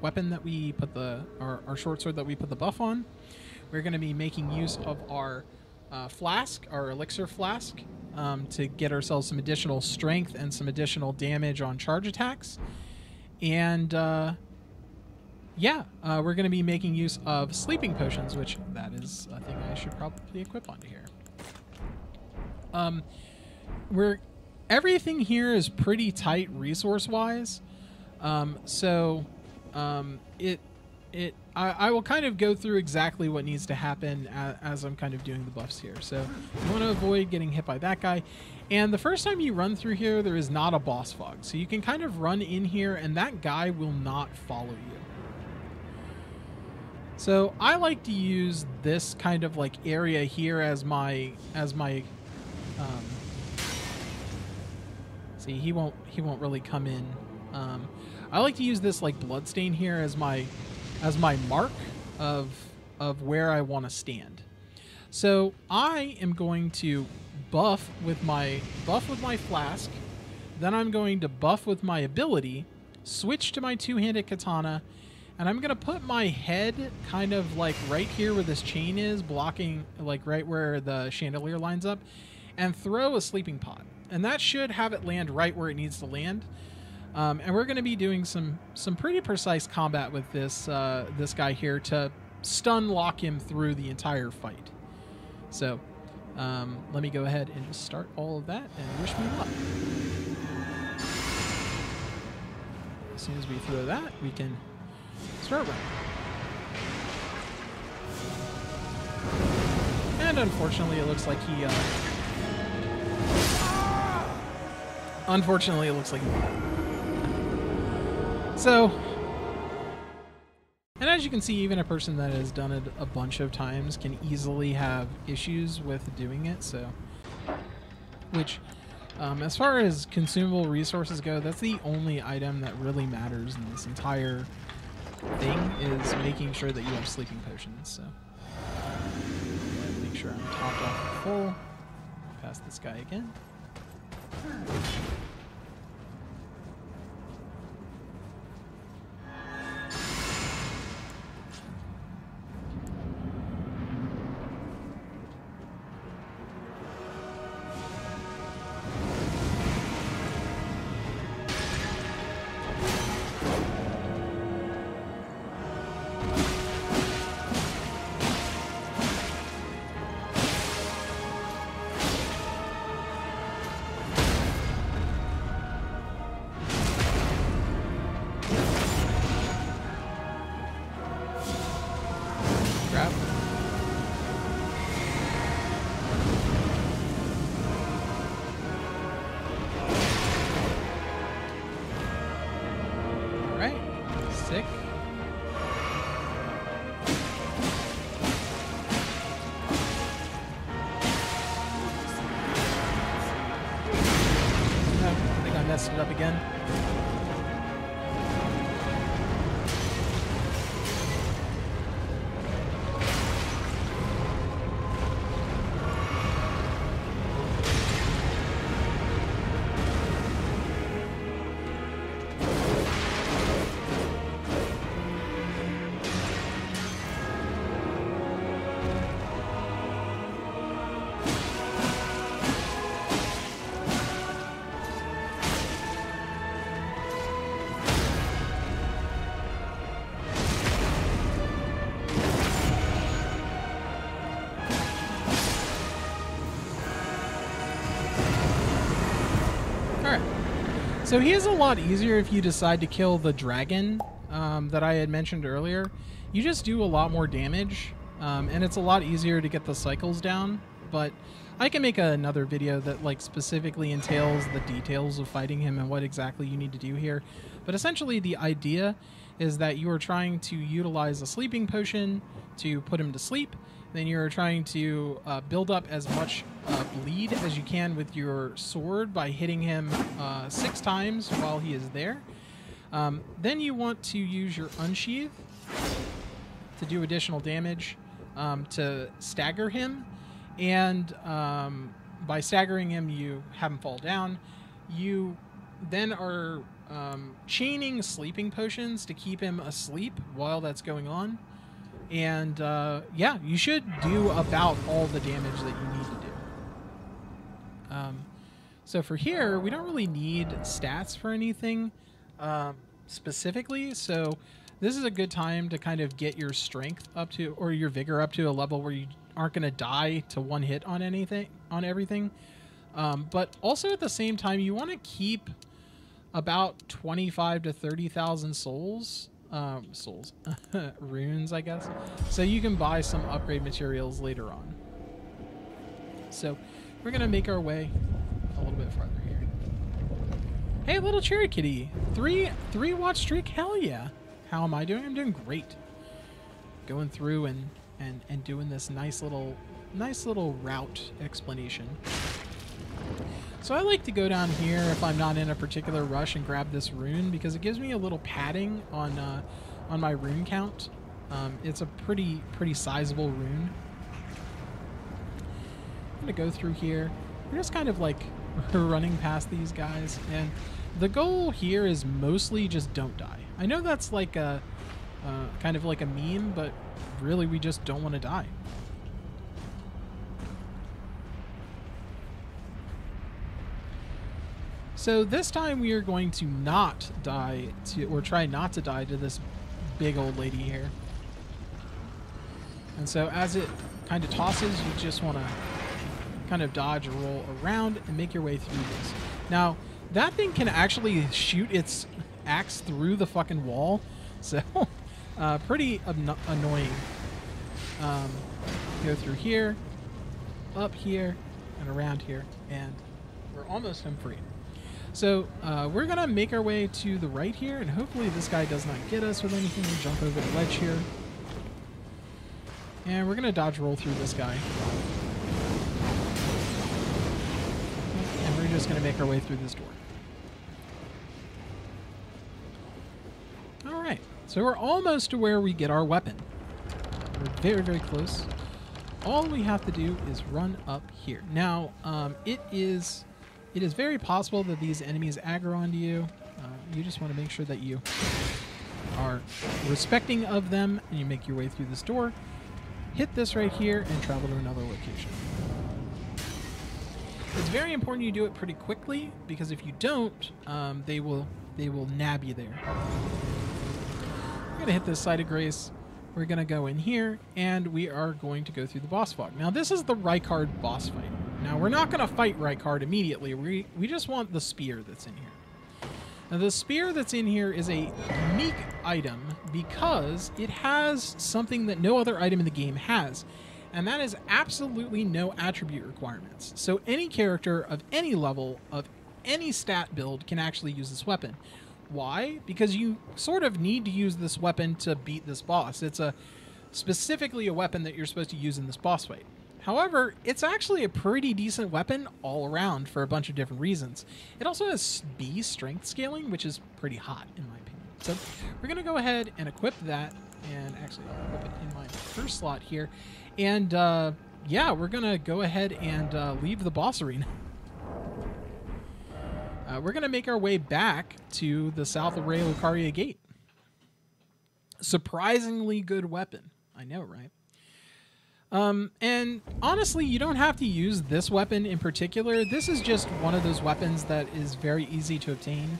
weapon that we put the, our short sword that we put the buff on. We're going to be making use of our flask, our elixir flask, to get ourselves some additional strength and some additional damage on charge attacks. And we're going to be making use of sleeping potions, which that is a thing I should probably equip onto here. Everything here is pretty tight resource-wise, I will kind of go through exactly what needs to happen as I'm kind of doing the buffs here. So you want to avoid getting hit by that guy. And the first time you run through here, there is not a boss fog, so you can kind of run in here, and that guy will not follow you. So I like to use this kind of like area here as my See, he won't really come in. I like to use this like bloodstain here as my mark of where I want to stand. So I am going to buff with my flask, then I'm going to buff with my ability, switch to my two-handed katana, and I'm gonna put my head kind of like right here where this chain is, blocking like right where the chandelier lines up, and throw a sleeping pot. And that should have it land right where it needs to land. And we're going to be doing some pretty precise combat with this this guy here to stun lock him through the entire fight. So let me go ahead and just start all of that and wish me luck. As soon as we throw that, we can start running. And unfortunately, it looks like he... Unfortunately, it looks like that. So, and as you can see, even a person that has done it a bunch of times can easily have issues with doing it. So, which, as far as consumable resources go, that's the only item that really matters in this entire thing, is making sure that you have sleeping potions. So, make sure I'm topped off full. Pass this guy again. Alright. Sick. Oh, I think I messed it up again. So he is a lot easier if you decide to kill the dragon that I had mentioned earlier. You just do a lot more damage, and it's a lot easier to get the cycles down. But I can make another video that like specifically entails the details of fighting him and what exactly you need to do here. But essentially the idea is that you are trying to utilize a sleeping potion to put him to sleep. Then you're trying to build up as much bleed as you can with your sword by hitting him 6 times while he is there. Then you want to use your unsheath to do additional damage to stagger him. And by staggering him, you have him fall down. You then are chaining sleeping potions to keep him asleep while that's going on. And, yeah, you should do about all the damage that you need to do. So for here, we don't really need stats for anything specifically. So this is a good time to kind of get your strength up to, or your vigor up to a level where you aren't going to die to one hit on anything, on everything. But also at the same time, you want to keep about 25 to 30,000 souls. Runes, I guess. So you can buy some upgrade materials later on. So we're going to make our way a little bit farther here. Hey, little cherry kitty. Three watch streak. Hell yeah. How am I doing? I'm doing great. Going through and doing this nice little route explanation. So I like to go down here if I'm not in a particular rush and grab this rune because it gives me a little padding on my rune count. It's a pretty sizable rune. I'm gonna go through here. We're just kind of like running past these guys, and the goal here is mostly just don't die. I know that's like a kind of like a meme, but really we just don't want to die. So this time we are going to not die to, or try not to die to this big old lady here. And so as it kind of tosses, you just want to kind of dodge or roll around and make your way through this. Now, that thing can actually shoot its axe through the fucking wall. So pretty annoying. Go through here, up here, and around here. And we're almost home free. So we're going to make our way to the right here, and hopefully this guy does not get us with anything. We'll jump over the ledge here. And we're going to dodge roll through this guy. And we're just going to make our way through this door. Alright, so we're almost to where we get our weapon. We're very, very close. All we have to do is run up here. Now, it is very possible that these enemies aggro onto you. You just want to make sure that you are respecting of them, and you make your way through this door, hit this right here, and travel to another location. It's very important you do it pretty quickly, because if you don't, they will nab you there. We're going to hit this Site of Grace. We're going to go in here, and we are going to go through the boss fog. Now, this is the Rykard boss fight. Now, we're not going to fight Rykard immediately. We just want the spear that's in here. Now, the spear that's in here is a unique item because it has something that no other item in the game has, and that is absolutely no attribute requirements. So any character of any level, of any stat build, can actually use this weapon. why? Because you sort of need to use this weapon to beat this boss. It's a specifically a weapon that you're supposed to use in this boss fight. However, it's actually a pretty decent weapon all around for a bunch of different reasons. It also has B strength scaling, which is pretty hot in my opinion. So we're going to go ahead and equip that, and actually equip it in my first slot here. And yeah, we're going to go ahead and leave the boss arena. We're going to make our way back to the South Raya Lucaria Gate. Surprisingly good weapon. I know, right? And honestly, you don't have to use this weapon in particular. This is just one of those weapons that is very easy to obtain.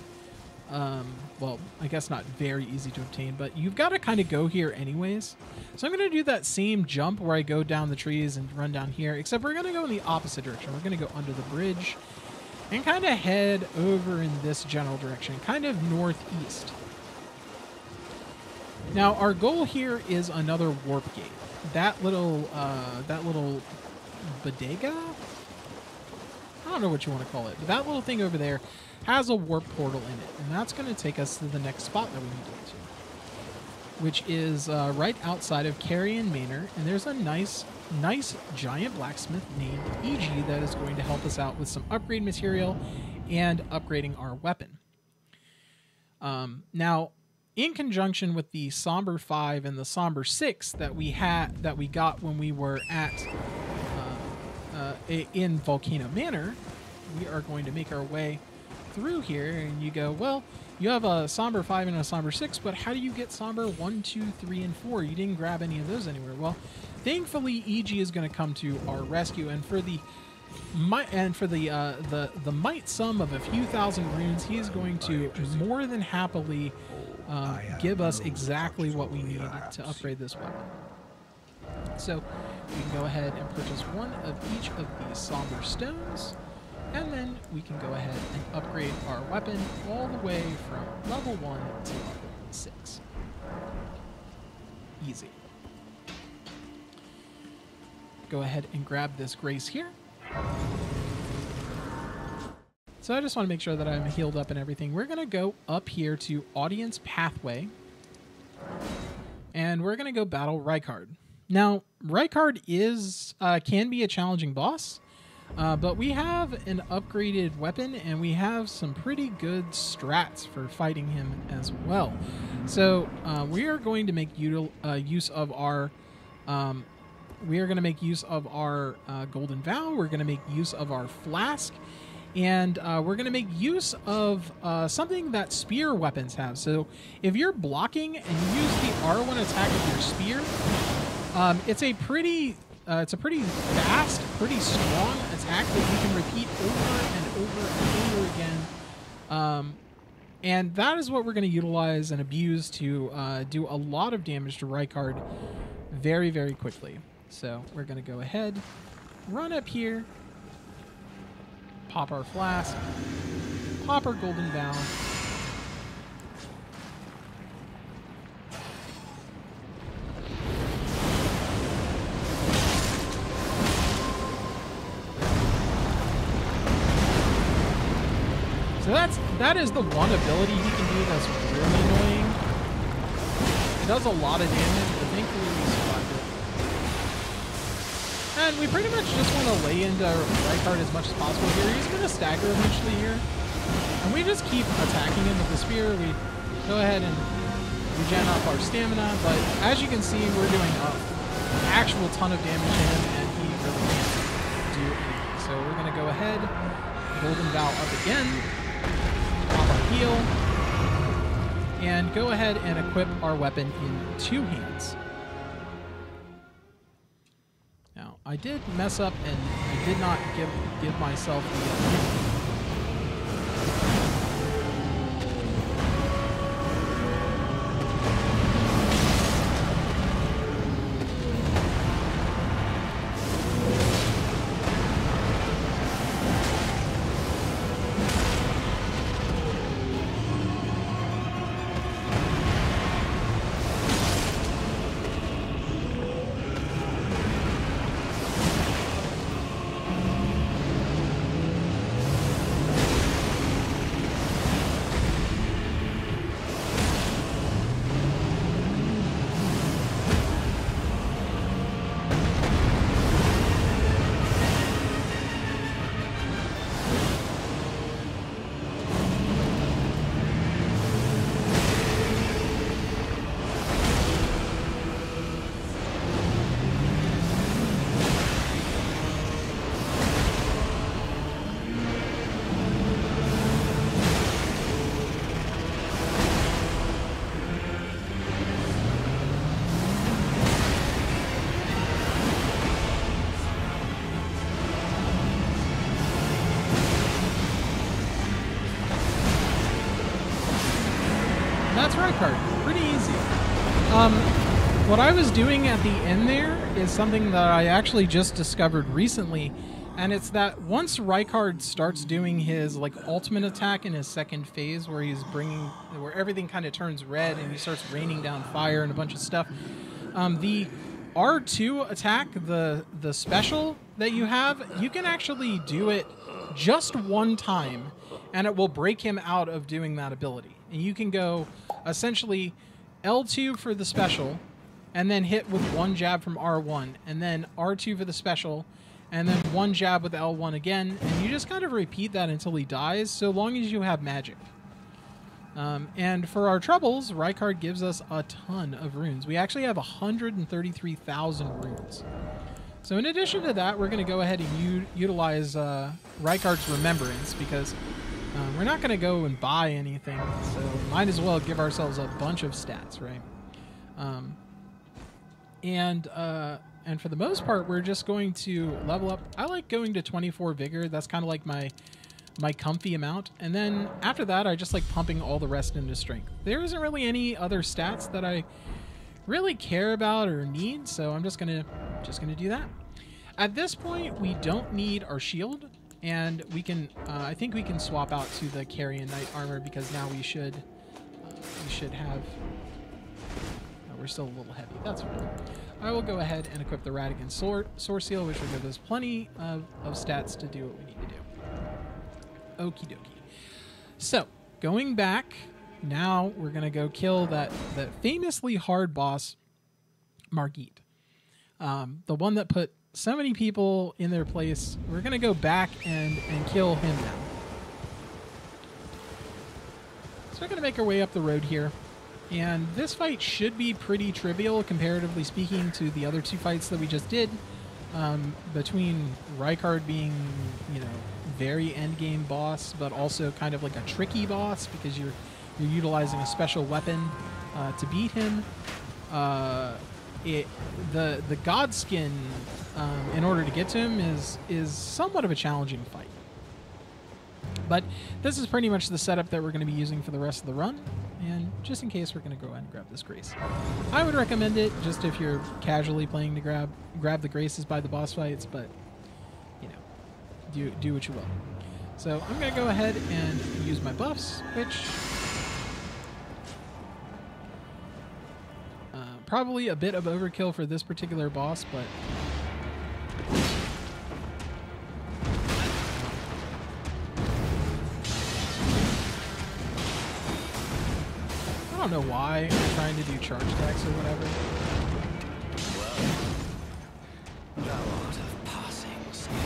Well, I guess not very easy to obtain, but you've got to kind of go here anyways. So I'm going to do that same jump where I go down the trees and run down here, except we're going to go in the opposite direction. We're going to go under the bridge and kind of head over in this general direction, kind of northeast. Now, our goal here is another warp gate. That little bodega? I don't know what you want to call it, but that little thing over there has a warp portal in it, and that's going to take us to the next spot that we need to get to, which is right outside of Carrion Manor, and there's a nice giant blacksmith named EG that is going to help us out with some upgrade material and upgrading our weapon. Now, in conjunction with the Somber 5 and the Somber 6 that we got when we were at in Volcano Manor, we are going to make our way through here. And you go, well, you have a Somber 5 and a Somber 6, but how do you get Somber 1, 2, 3, and 4? You didn't grab any of those anywhere. Well, thankfully, EG is going to come to our rescue, and for the might sum of a few thousand runes, he is going to more than happily give us exactly what we need to upgrade this weapon. So we can go ahead and purchase one of each of these somber stones, and then we can go ahead and upgrade our weapon all the way from level 1 to level 6. Easy. Go ahead and grab this grace here. So I just want to make sure that I'm healed up and everything. We're going to go up here to Audience Pathway, and we're going to go battle Rykard. Now, Rykard is can be a challenging boss, but we have an upgraded weapon, and we have some pretty good strats for fighting him as well. So we are going to make use of our... we are going to make use of our Golden Vow. We're going to make use of our Flask. And we're going to make use of something that spear weapons have. So if you're blocking and you use the R1 attack of your spear, it's a pretty fast, pretty strong attack that you can repeat over and over and over again. And that is what we're going to utilize and abuse to do a lot of damage to Rykard very, very quickly. So we're going to go ahead, run up here, pop our flask, pop our Golden Vow. So that is the one ability he can do that's really annoying. It does a lot of damage, but thankfully we survived it. And we pretty much just want to lay into Rykard as much as possible here. He's going to stagger eventually here. And we just keep attacking him with the spear. We go ahead and regen up our stamina. But as you can see, we're doing an actual ton of damage to him, and he really can't do anything. So we're going to go ahead, Golden Vow up again, pop our heal, and go ahead and equip our weapon in two hands. I did mess up, and I did not give myself the... And that's Rykard. Pretty easy. What I was doing at the end there is something that I actually just discovered recently, and it's that once Rykard starts doing his like ultimate attack in his second phase, where he's where everything kind of turns red and he starts raining down fire and a bunch of stuff, the R2 attack, the special that you have, you can actually do it just one time, and it will break him out of doing that ability. And you can go essentially L2 for the special, and then hit with one jab from R1, and then R2 for the special, and then one jab with L1 again, and you just kind of repeat that until he dies, so long as you have magic. And for our troubles, Rykard gives us a ton of runes. We actually have 133,000 runes. So in addition to that, we're going to go ahead and utilize Rykard's Remembrance, because we're not going to go and buy anything, so might as well give ourselves a bunch of stats, right? And for the most part, we're just going to level up. I like going to 24 Vigor. That's kind of like my comfy amount. And then after that, I just like pumping all the rest into Strength. There isn't really any other stats that I really care about or need, so I'm just gonna do that. At this point, we don't need our shield, and we can I think we can swap out to the Carrion Knight armor, because now we should have... No, we're still a little heavy. That's fine. I will go ahead and equip the Radagon's Soreseal, which will give us plenty of stats to do what we need to do. Okie dokie. So, going back, now we're going to go kill that famously hard boss, Margit. The one that put so many people in their place. We're going to go back and kill him now. So we're going to make our way up the road here. And this fight should be pretty trivial, comparatively speaking, to the other two fights that we just did. Between Rykard being, you know, very end game boss, but also kind of like a tricky boss, because you're utilizing a special weapon to beat him. The God Skin, in order to get to him, is somewhat of a challenging fight. But this is pretty much the setup that we're going to be using for the rest of the run. And just in case, we're going to go ahead and grab this Grace. I would recommend it just if you're casually playing to grab the Graces by the boss fights, but do what you will. So I'm going to go ahead and use my buffs, which... probably a bit of overkill for this particular boss, but... I don't know why I'm trying to do charge attacks or whatever. Thou art of passing skill.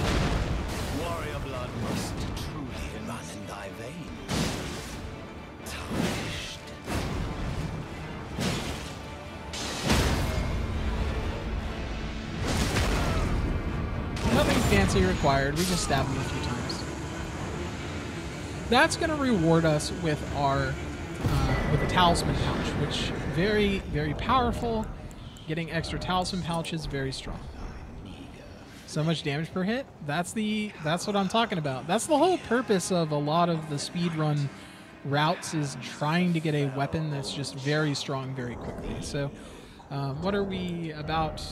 Warrior blood must truly run in thy veins. Tarnished. Nothing fancy required. We just stabbed him a few times. That's going to reward us with our with the talisman pouch, which very, very powerful. Getting extra talisman pouches, very strong. So much damage per hit. That's what I'm talking about. That's the whole purpose of a lot of the speedrun routes, is trying to get a weapon that's just very strong very quickly. So what are we about?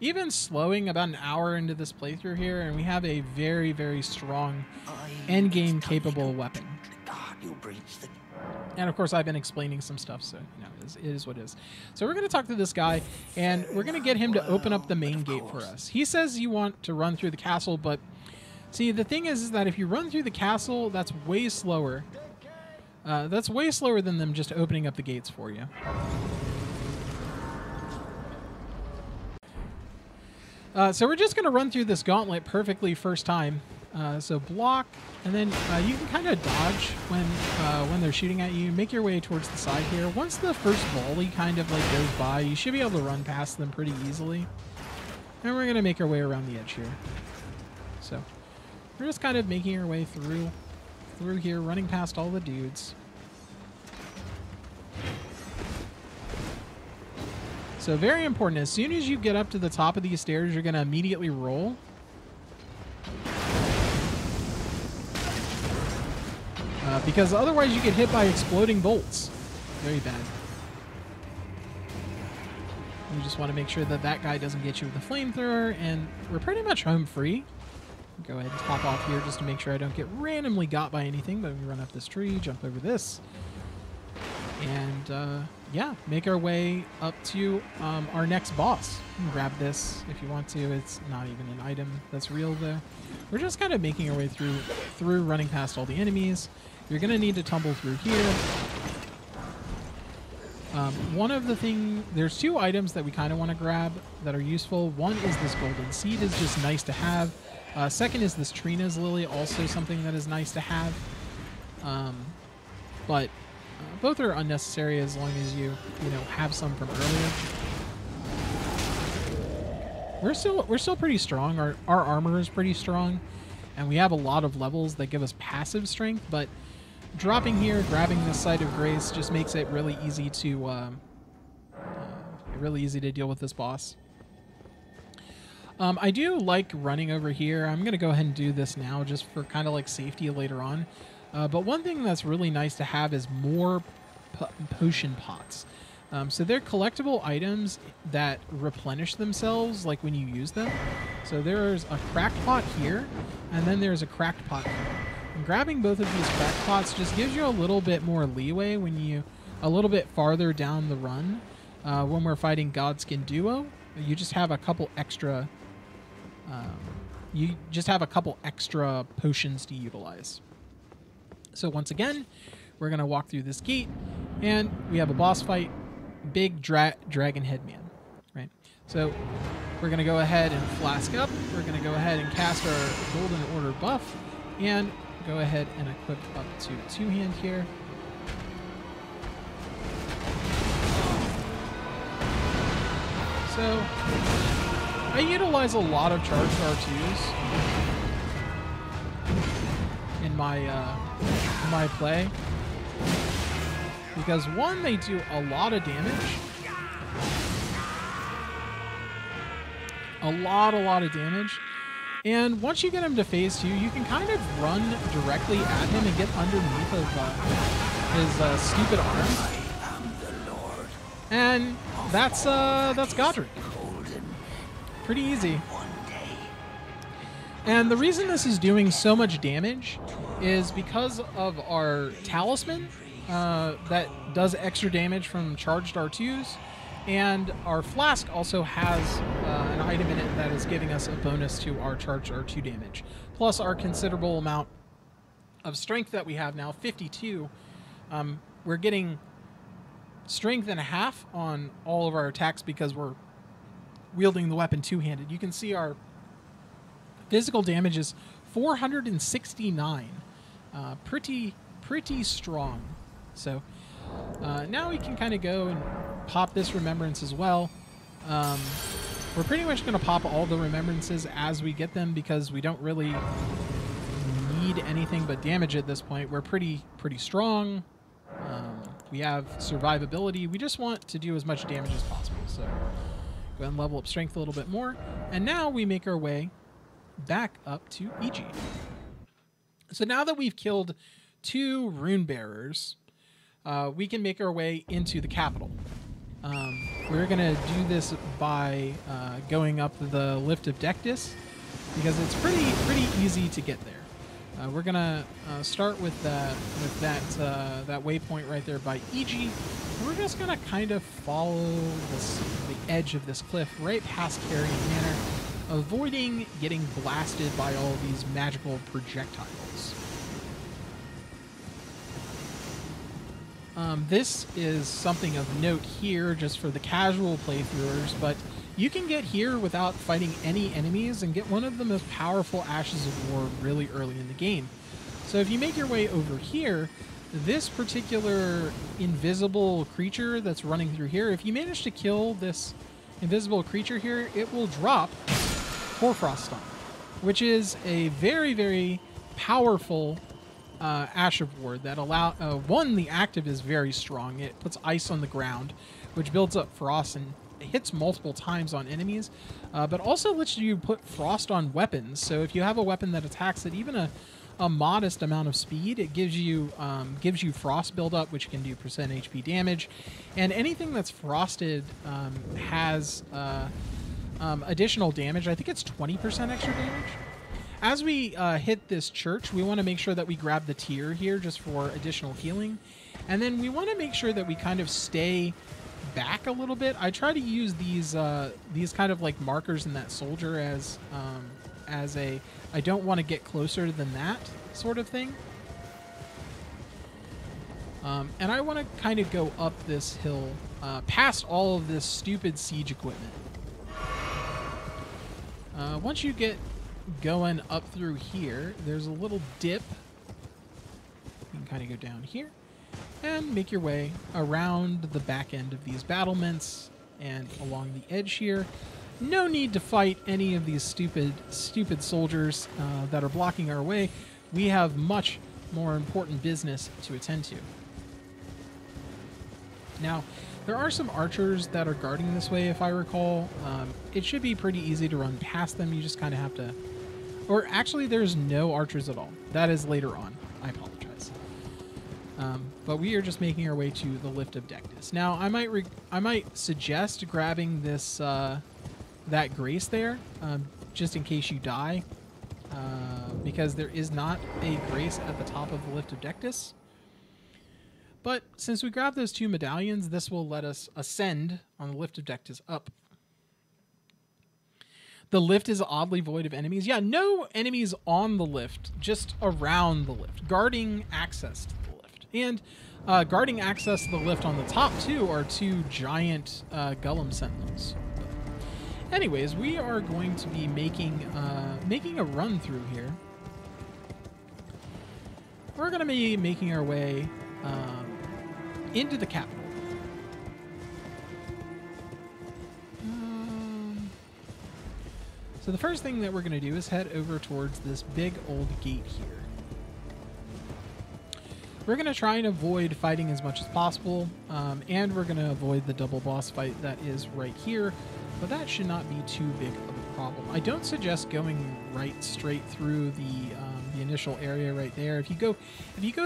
Even slowing about an hour into this playthrough here, and we have a very, very strong endgame capable weapon. And of course, I've been explaining some stuff, so you know, it is what it is. So we're going to talk to this guy, and we're going to get him to open up the main gate for us. He says you want to run through the castle, but see, the thing is that if you run through the castle, that's way slower. That's way slower than them just opening up the gates for you. So we're just going to run through this gauntlet perfectly first time. So block, and then you can kind of dodge when they're shooting at you. Make your way towards the side here. Once the first volley kind of like goes by, you should be able to run past them pretty easily. And we're going to make our way around the edge here. So we're just kind of making our way through here, running past all the dudes. So very important. As soon as you get up to the top of these stairs, you're going to immediately roll. Because otherwise you get hit by exploding bolts. very bad. We just want to make sure that that guy doesn't get you with the flamethrower, and we're pretty much home free. Go ahead and pop off here just to make sure I don't get randomly got by anything, but we run up this tree, jump over this, and yeah, make our way up to our next boss. You can grab this if you want to. It's not even an item that's real, though. We're just kind of making our way through running past all the enemies. You're going to need to tumble through here. One of the things, there's two items that we kind of want to grab that are useful. One is this golden seed, is just nice to have. Second is this Trina's Lily, also something that is nice to have. But both are unnecessary as long as you know, have some from earlier. We're still pretty strong. Our armor is pretty strong, and we have a lot of levels that give us passive strength. But dropping here, grabbing this Site of Grace, just makes it really easy to deal with this boss. I do like running over here. I'm going to go ahead and do this now just for kind of like safety later on. But one thing that's really nice to have is more potion pots. So they're collectible items that replenish themselves like when you use them. So there's a Cracked Pot here, and then there's a Cracked Pot here. And grabbing both of these Cracked Pots just gives you a little bit more leeway when you, a little bit farther down the run. When we're fighting God Skin Duo, you just have a couple extra... you just have a couple extra potions to utilize. So once again, we're going to walk through this gate, and we have a boss fight, big dragon headman, right? So we're going to go ahead and flask up. We're going to go ahead and cast our Golden Order buff, and go ahead and equip up to two-hand here. So... I utilize a lot of charged R2s in my play because one, they do a lot of damage, a lot of damage, and once you get him to phase two, you can kind of run directly at him and get underneath of his stupid arms, and that's Godfrey. Pretty easy. And the reason this is doing so much damage is because of our talisman that does extra damage from charged R2s, and our flask also has an item in it that is giving us a bonus to our charged R2 damage, plus our considerable amount of strength that we have now, 52. We're getting strength and a half on all of our attacks because we're wielding the weapon two-handed. You can see our physical damage is 469. Pretty strong. So now we can kind of go and pop this remembrance as well. We're pretty much going to pop all the remembrances as we get them because we don't really need anything but damage at this point. We're pretty strong. We have survivability. We just want to do as much damage as possible. So... go ahead and level up strength a little bit more. And now we make our way back up to Eiji. So now that we've killed two rune bearers, we can make our way into the capital. We're going to do this by going up the Lift of Dectus because it's pretty easy to get there. We're going to start with that waypoint right there by Eiji. We're just going to kind of follow the edge of this cliff right past Carrion Manor, avoiding getting blasted by all of these magical projectiles. This is something of note here just for the casual playthroughers, but you can get here without fighting any enemies and get one of the most powerful Ashes of War really early in the game. So if you make your way over here, this particular invisible creature that's running through here, if you manage to kill this invisible creature here, it will drop Hoarfrost Stomp, which is a very powerful Ash of War that the active is very strong. It puts ice on the ground, which builds up frost and hits multiple times on enemies, but also lets you put frost on weapons. So if you have a weapon that attacks at even a a modest amount of speed. It gives you frost buildup, which can do percent HP damage, and anything that's frosted has additional damage. I think it's 20% extra damage. As we hit this church, we want to make sure that we grab the tier here just for additional healing. And then we want to make sure that we kind of stay back a little bit. I try to use these kind of like markers in that soldier as a, I don't want to get closer than that sort of thing. And I want to kind of go up this hill past all of this stupid siege equipment. Once you get going up through here, there's a little dip. You can kind of go down here and make your way around the back end of these battlements and along the edge here. No need to fight any of these stupid soldiers that are blocking our way. We have much more important business to attend to. Now, there are some archers that are guarding this way, if I recall. It should be pretty easy to run past them. You just kind of have to... Or actually, there's no archers at all. That is later on. I apologize. But we are just making our way to the Lift of Dectus. Now, I might suggest grabbing this... that grace there, just in case you die, because there is not a grace at the top of the Lift of Dectus. But since we grabbed those two medallions, this will let us ascend on the Lift of Dectus up. The lift is oddly void of enemies. Yeah, no enemies on the lift, just around the lift, guarding access to the lift. And guarding access to the lift on the top, too, are two giant Golem Sentinels. Anyways, we are going to be making a run through here. We're going to be making our way into the capital. So the first thing that we're going to do is head over towards this big old gate here. We're going to try and avoid fighting as much as possible, and we're going to avoid the double boss fight that is right here. But that should not be too big of a problem. I don't suggest going right straight through the initial area right there. If you go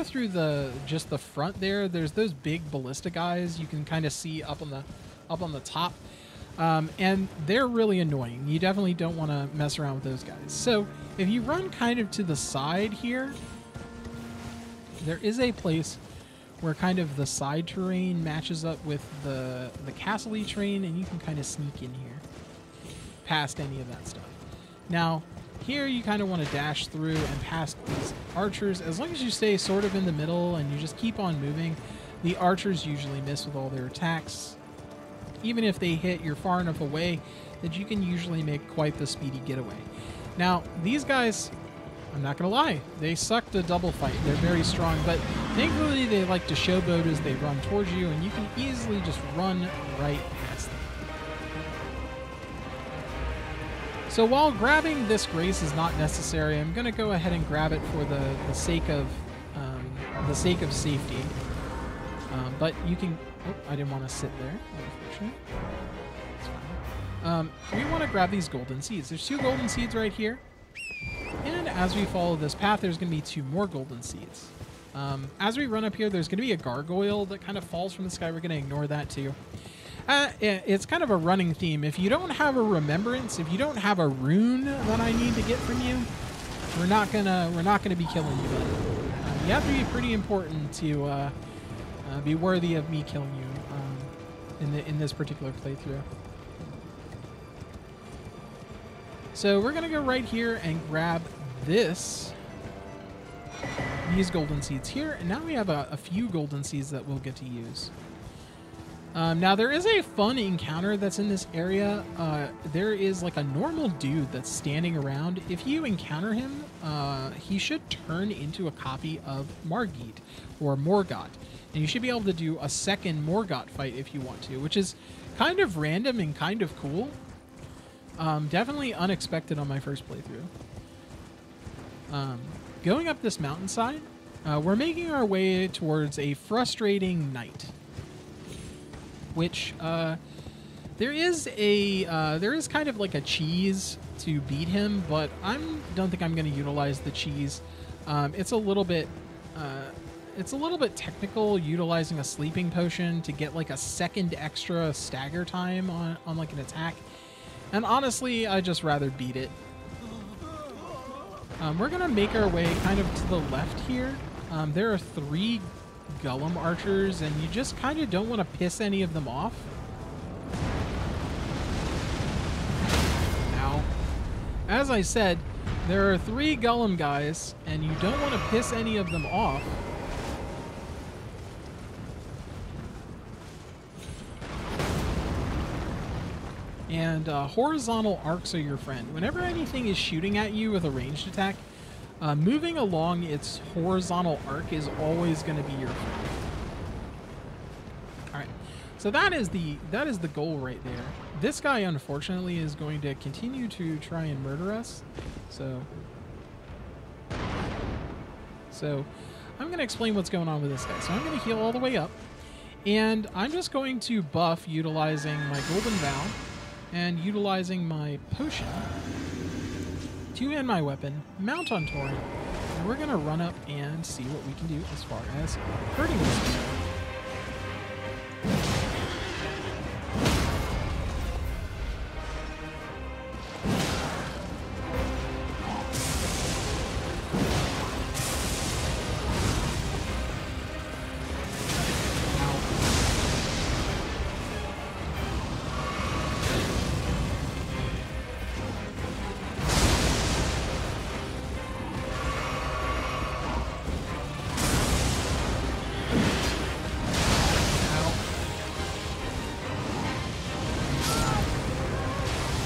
through the just the front there, there's those big ballista guys you can kind of see up on the top, and they're really annoying. You definitely don't want to mess around with those guys. So if you run kind of to the side here, there is a place where kind of the side terrain matches up with the castle-y terrain, and you can kind of sneak in here past any of that stuff. Now, here you kind of want to dash through and past these archers. As long as you stay sort of in the middle and you just keep on moving, the archers usually miss with all their attacks. Even if they hit, you're far enough away that you can usually make quite the speedy getaway. Now, these guys... I'm not going to lie, they suck the double fight. They're very strong, but thankfully they like to showboat as they run towards you, and you can easily just run right past them. So while grabbing this grace is not necessary, I'm going to go ahead and grab it for the sake of safety. But you can... Oh, I didn't want to sit there, unfortunately. That's fine. We want to grab these golden seeds. There's two golden seeds right here. And as we follow this path, there's going to be two more golden seeds. As we run up here, there's going to be a gargoyle that kind of falls from the sky. We're going to ignore that too. It's kind of a running theme. If you don't have a remembrance, if you don't have a rune that I need to get from you, we're not gonna be killing you. You have to be pretty important to be worthy of me killing you in this particular playthrough. So we're going to go right here and grab these golden seeds here. And now we have a few golden seeds that we'll get to use. Now there is a fun encounter that's in this area. There is like a normal dude that's standing around. If you encounter him, he should turn into a copy of Margit or Morgott. And you should be able to do a second Morgott fight if you want to, which is kind of random and kind of cool. Definitely unexpected on my first playthrough. Going up this mountainside, we're making our way towards a frustrating night, which there is kind of like a cheese to beat him, but I don't think I'm going to utilize the cheese. It's a little bit technical utilizing a sleeping potion to get like a second extra stagger time on like an attack. And honestly, I just rather beat it. We're going to make our way kind of to the left here. There are three Golem archers, and you just kind of don't want to piss any of them off. Now, as I said, there are three Golem guys, and you don't want to piss any of them off. And horizontal arcs are your friend. Whenever anything is shooting at you with a ranged attack, moving along its horizontal arc is always going to be your friend. All right, so that is the goal right there. This guy, unfortunately, is going to continue to try and murder us. So I'm going to explain what's going on with this guy. So I'm going to heal all the way up, and I'm just going to buff utilizing my Golden Vow and utilizing my potion to end my weapon, mount on Torrent, and we're going to run up and see what we can do as far as hurting this guy.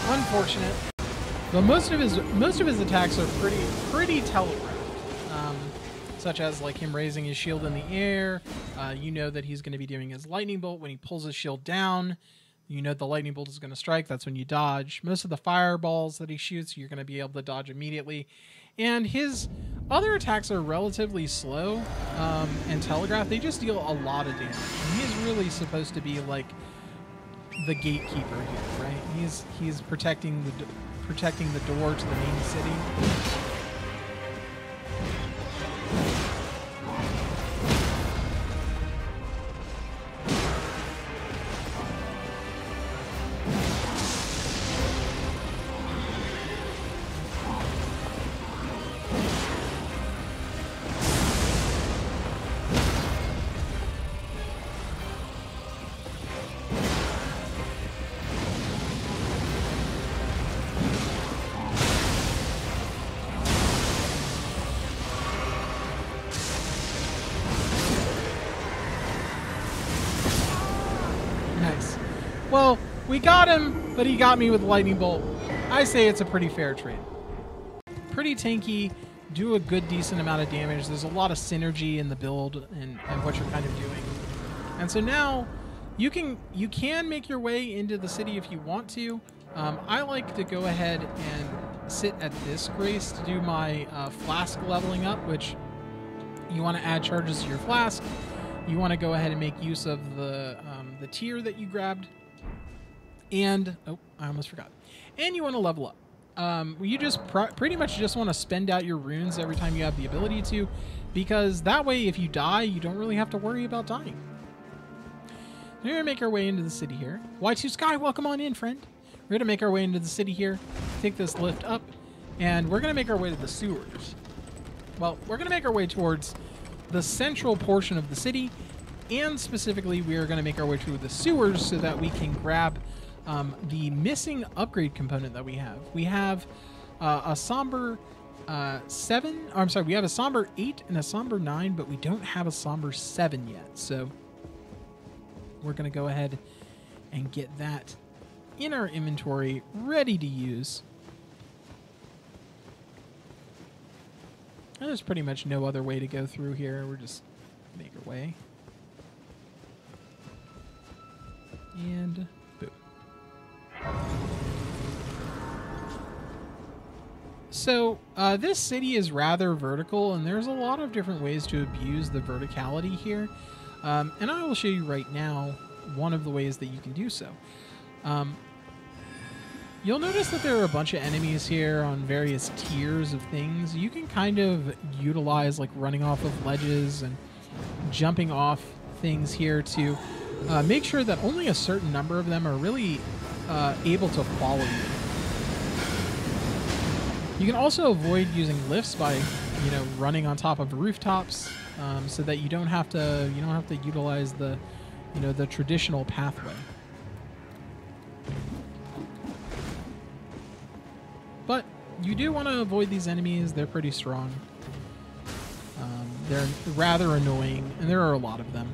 Unfortunate, but most of his attacks are pretty telegraphed, such as like him raising his shield in the air. You know that he's going to be doing his lightning bolt. When he pulls his shield down, you know the lightning bolt is going to strike. That's when you dodge. Most of the fireballs that he shoots, you're going to be able to dodge immediately. And his other attacks are relatively slow and telegraphed. They just deal a lot of damage. And he's really supposed to be like the gatekeeper here, right? He's protecting the door to the main city. Well, we got him, but he got me with lightning bolt. I say it's a pretty fair trade. Pretty tanky, do a good decent amount of damage. There's a lot of synergy in the build and what you're kind of doing. And so now you can make your way into the city if you want to. I like to go ahead and sit at this grace to do my flask leveling up, which you want to add charges to your flask. You want to go ahead and make use of the tier that you grabbed. And, oh, I almost forgot. And you want to level up. You just pretty much just want to spend out your runes every time you have the ability to, because that way if you die, you don't really have to worry about dying. We're going to make our way into the city here. Y2 Sky, welcome on in, friend. We're going to make our way into the city here, take this lift up, and we're going to make our way to the sewers. Well, we're going to make our way towards the central portion of the city, and specifically we are going to make our way through the sewers so that we can grab the missing upgrade component that we have. We have a somber 7. I'm sorry, we have a somber 8 and a somber 9, but we don't have a somber 7 yet. So we're going to go ahead and get that in our inventory, ready to use. And there's pretty much no other way to go through here. We're just make our way. And so this city is rather vertical, and there's a lot of different ways to abuse the verticality here, and I will show you right now one of the ways that you can do so. You'll notice that there are a bunch of enemies here on various tiers of things. You can kind of utilize like running off of ledges and jumping off things here to make sure that only a certain number of them are really able to follow you. You can also avoid using lifts by, you know, running on top of rooftops, so that you don't have to utilize the, you know, the traditional pathway. But you do want to avoid these enemies. They're pretty strong. They're rather annoying, and there are a lot of them.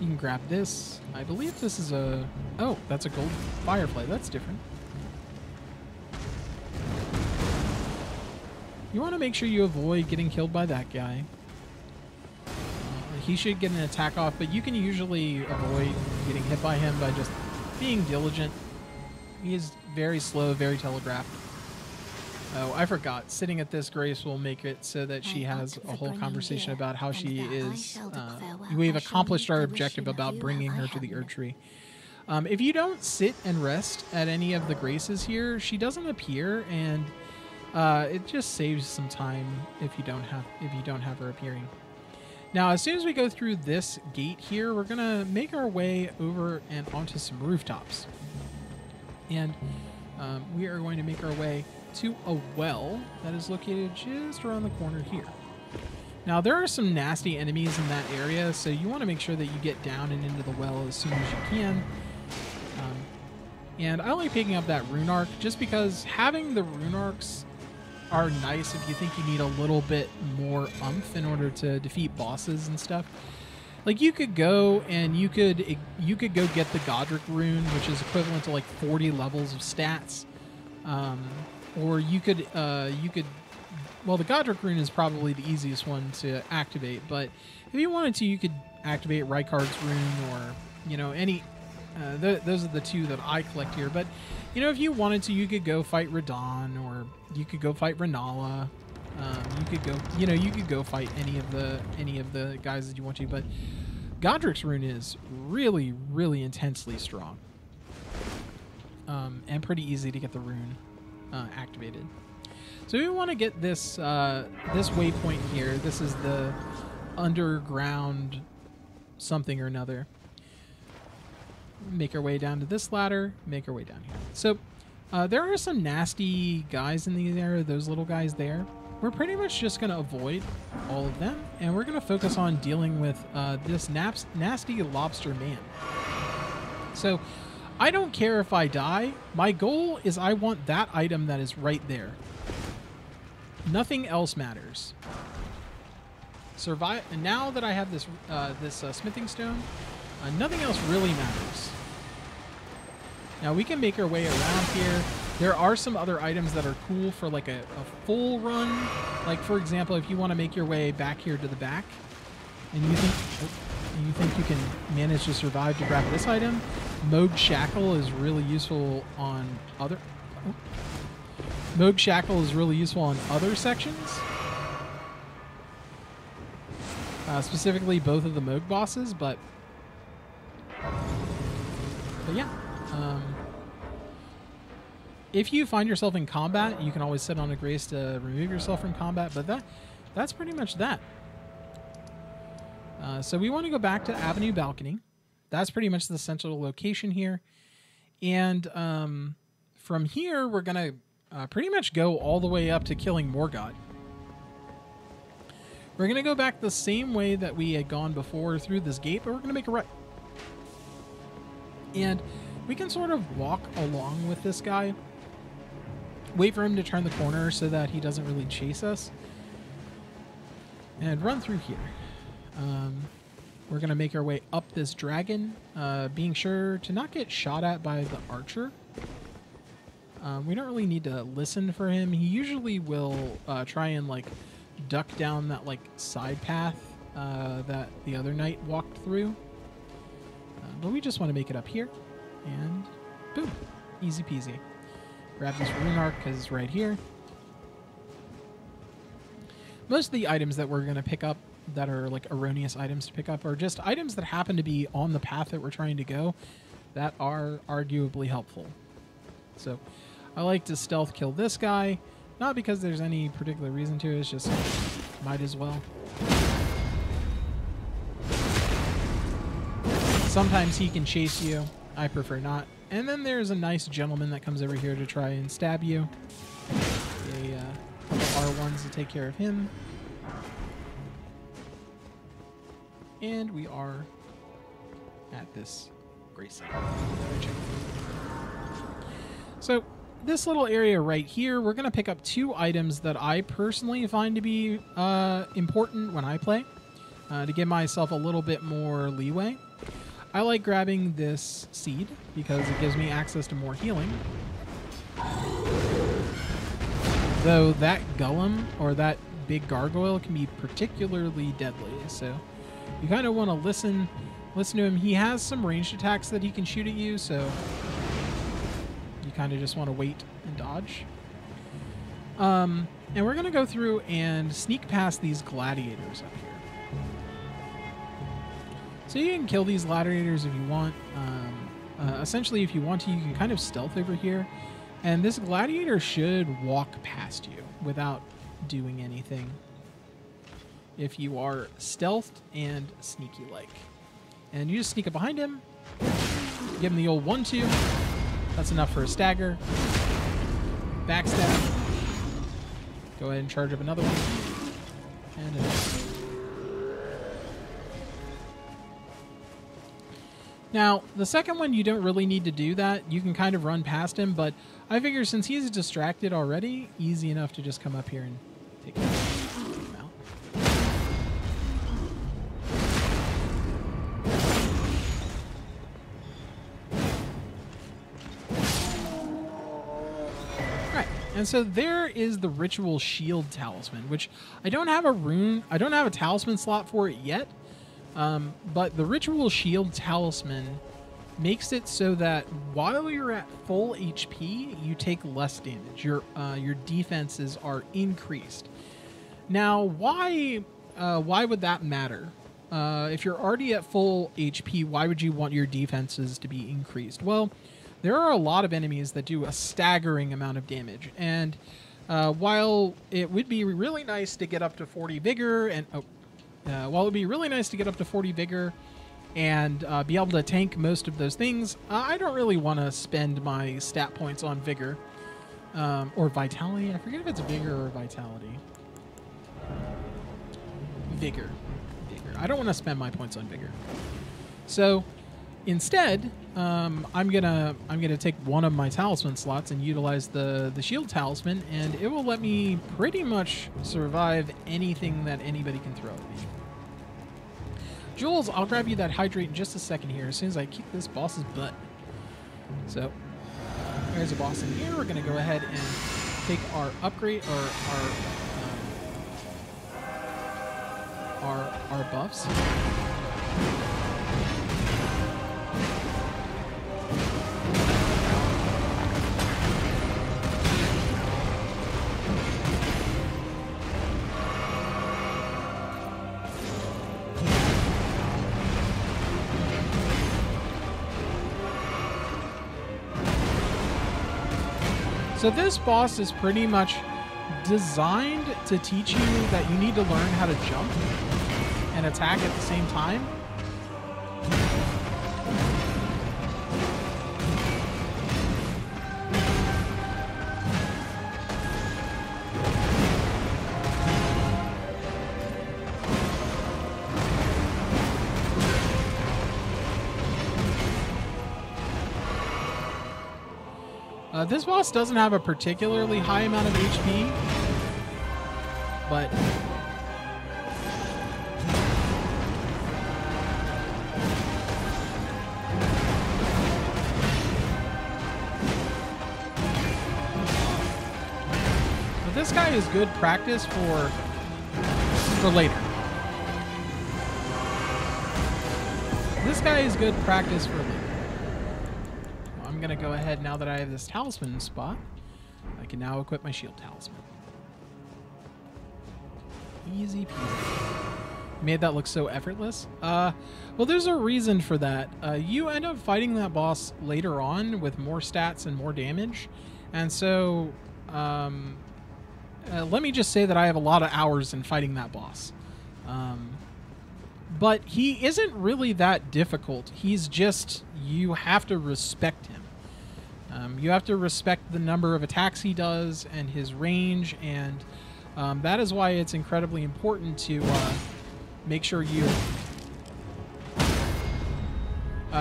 You can grab this. I believe this is a... Oh, that's a gold firefly. That's different. You want to make sure you avoid getting killed by that guy. He should get an attack off, but you can usually avoid getting hit by him by just being diligent. He is very slow, very telegraphed. Oh, I forgot. Sitting at this grace will make it so that she has a whole conversation about how she is... we have accomplished our objective about bringing her to the Erdtree. If you don't sit and rest at any of the graces here, she doesn't appear, and it just saves some time if you don't have her appearing. Now, as soon as we go through this gate here, we're gonna make our way over and onto some rooftops, and we are going to make our way to a well that is located just around the corner here. Now, there are some nasty enemies in that area, so you want to make sure that you get down and into the well as soon as you can. And I like picking up that Rune Arc just because having the Rune Arcs are nice if you think you need a little bit more oomph in order to defeat bosses and stuff. Like, you could go and you could go get the Godric Rune, which is equivalent to like 40 levels of stats. Or you could, well, the Godric Rune is probably the easiest one to activate, but if you wanted to, you could activate Rykard's Rune or, you know, any, those are the two that I collect here. But, you know, if you wanted to, you could go fight Radagon, or you could go fight Rennala. You could go, you know, you could go fight any of the guys that you want to, but Godric's Rune is really, really intensely strong. And pretty easy to get the rune activated. So we want to get this this waypoint here. This is the underground something or another. Make our way down to this ladder. Make our way down here. So there are some nasty guys in the area. Those little guys there. We're pretty much just going to avoid all of them, and we're going to focus on dealing with this nasty lobster man. So I don't care if I die. My goal is I want that item that is right there. Nothing else matters. Survive. And now that I have this smithing stone, nothing else really matters. Now we can make our way around here. There are some other items that are cool for like a full run. Like, for example, if you want to make your way back here to the back, and you think you can manage to survive to grab this item, Moog Shackle is really useful on other... Oh. Moog Shackle is really useful on other sections. Specifically both of the Moog bosses, but yeah. If you find yourself in combat, you can always sit on a grace to remove yourself from combat, but that's pretty much that. So we want to go back to Avenue Balcony. That's pretty much the central location here. And from here, we're going to pretty much go all the way up to killing Morgott. We're going to go back the same way that we had gone before through this gate, but we're going to make a right. And we can sort of walk along with this guy. Wait for him to turn the corner so that he doesn't really chase us. And run through here. We're going to make our way up this dragon, being sure to not get shot at by the archer. We don't really need to listen for him. He usually will try and like duck down that like side path that the other knight walked through. But we just want to make it up here, and boom, easy peasy. Grab this Rune Arc because it's right here. Most of the items that we're going to pick up that are like erroneous items to pick up are just items that happen to be on the path that we're trying to go. that are arguably helpful. So I like to stealth kill this guy, not because there's any particular reason to, it's just might as well. Sometimes he can chase you. I prefer not. And then there's a nice gentleman that comes over here to try and stab you. A couple R1s to take care of him. And we are at this grace site. So this little area right here, we're going to pick up two items that I personally find to be important when I play to give myself a little bit more leeway. I like grabbing this seed because it gives me access to more healing. Though that golem or that big gargoyle can be particularly deadly, so you kind of want to listen to him. He has some ranged attacks that he can shoot at you, so you kind of just want to wait and dodge. And we're going to go through and sneak past these gladiators up here. So you can kill these gladiators if you want. Essentially, if you want to, you can kind of stealth over here. And this gladiator should walk past you without doing anything if you are stealthed and sneaky-like. And you just sneak up behind him. Give him the old 1-2. That's enough for a stagger. Backstab. Go ahead and charge up another one. And another. Now, the second one, you don't really need to do that. You can kind of run past him, but I figure since he's distracted already, easy enough to just come up here and take him out. All right, and so there is the Ritual Shield Talisman, which I don't have a talisman slot for it yet. But the Ritual Shield Talisman makes it so that while you're at full HP, you take less damage. Your defenses are increased. Now, why would that matter? If you're already at full HP, why would you want your defenses to be increased? Well, there are a lot of enemies that do a staggering amount of damage, and while it would be really nice to get up to 40 vigor and while it would be really nice to get up to 40 vigor and be able to tank most of those things, I don't really want to spend my stat points on vigor or vitality. I forget if it's vigor or vitality. Vigor. I don't want to spend my points on vigor. So instead, I'm gonna take one of my talisman slots and utilize the shield talisman, and it will let me pretty much survive anything that anybody can throw at me. Jules, I'll grab you that hydrate in just a second here as soon as I kick this boss's butt. So there's a boss in here. We're gonna go ahead and take our upgrade or our buffs. So this boss is pretty much designed to teach you that you need to learn how to jump and attack at the same time. This boss doesn't have a particularly high amount of HP, but this guy is good practice for later. This guy is good practice for later. Gonna go ahead now that I have this talisman spot. I can now equip my shield talisman. Easy peasy. made that look so effortless. Well, there's a reason for that. You end up fighting that boss later on with more stats and more damage. And so let me just say that I have a lot of hours in fighting that boss. But he isn't really that difficult. He's just, you have to respect him. You have to respect the number of attacks he does and his range, and that is why it's incredibly important to make sure you...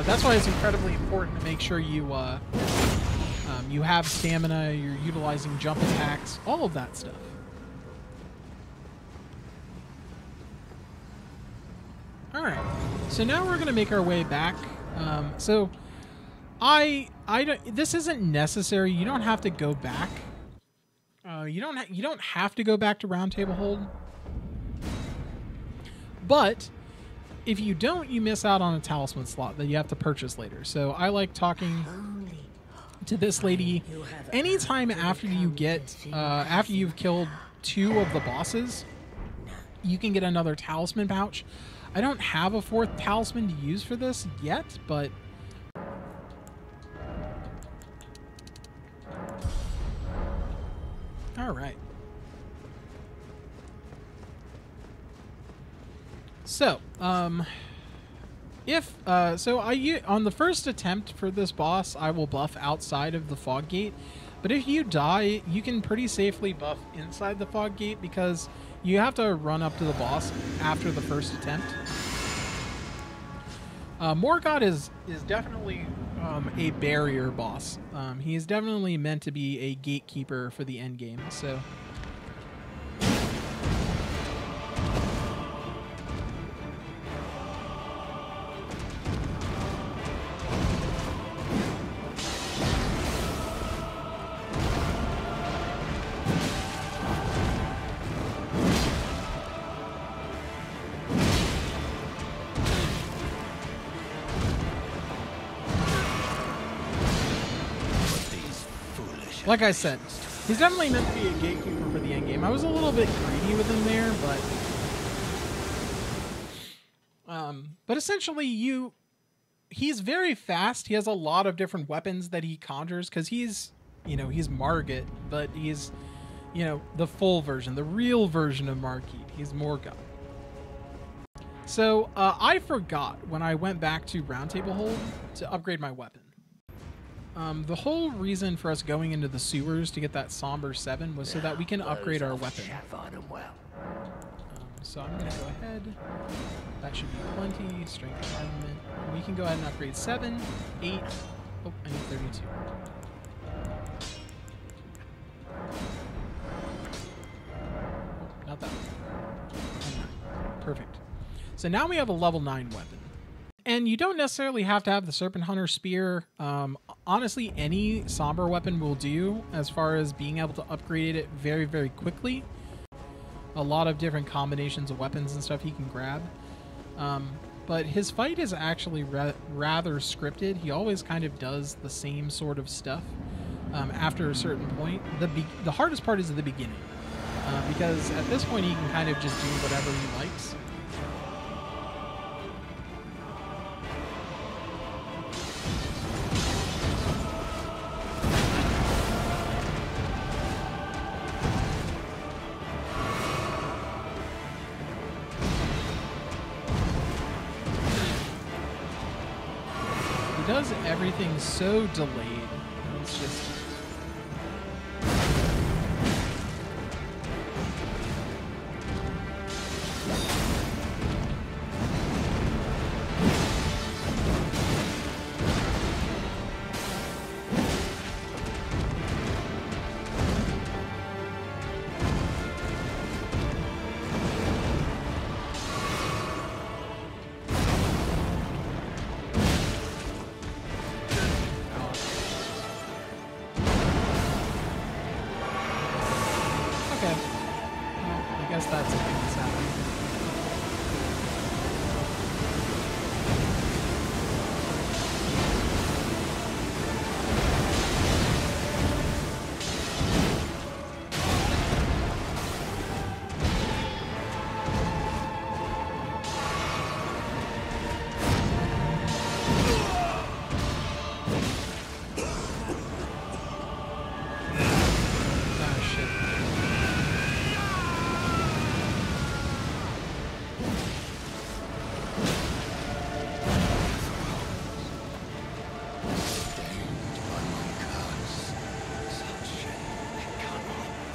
that's why it's incredibly important to make sure you you have stamina, you're utilizing jump attacks, all of that stuff. Alright, so now we're going to make our way back. So, this isn't necessary. You don't have to go back. You don't have to go back to Roundtable Hold. But if you don't, you miss out on a talisman slot that you have to purchase later. So I like talking to this lady anytime after you get after you've killed two of the bosses. You can get another talisman pouch. I don't have a fourth talisman to use for this yet, but. All right. So, on the first attempt for this boss, I will buff outside of the fog gate, but if you die, you can pretty safely buff inside the fog gate because you have to run up to the boss after the first attempt. Morgott is definitely a barrier boss. He is definitely meant to be a gatekeeper for the end game. So, like I said, he's definitely meant to be a gatekeeper for the end game. I was a little bit greedy with him there, but essentially he's very fast. He has a lot of different weapons that he conjures because he's Margit, but he's the full version, the real version of Margit. He's Morgott. So I forgot when I went back to Roundtable Hold to upgrade my weapon. The whole reason for us going into the sewers to get that Somber 7 was so that we can upgrade our weapon. So I'm going to go ahead. That should be plenty. Strength alignment. We can go ahead and upgrade 7, 8. Oh, I need 32. Oh, not that one. Perfect. So now we have a level 9 weapon. And you don't necessarily have to have the Serpent Hunter Spear. Honestly, any Somber weapon will do as far as being able to upgrade it very, very quickly. A lot of different combinations of weapons and stuff he can grab. But his fight is actually rather scripted. He always kind of does the same sort of stuff after a certain point. The hardest part is at the beginning. Because at this point he can kind of just do whatever he likes. Everything's so delayed. It's just.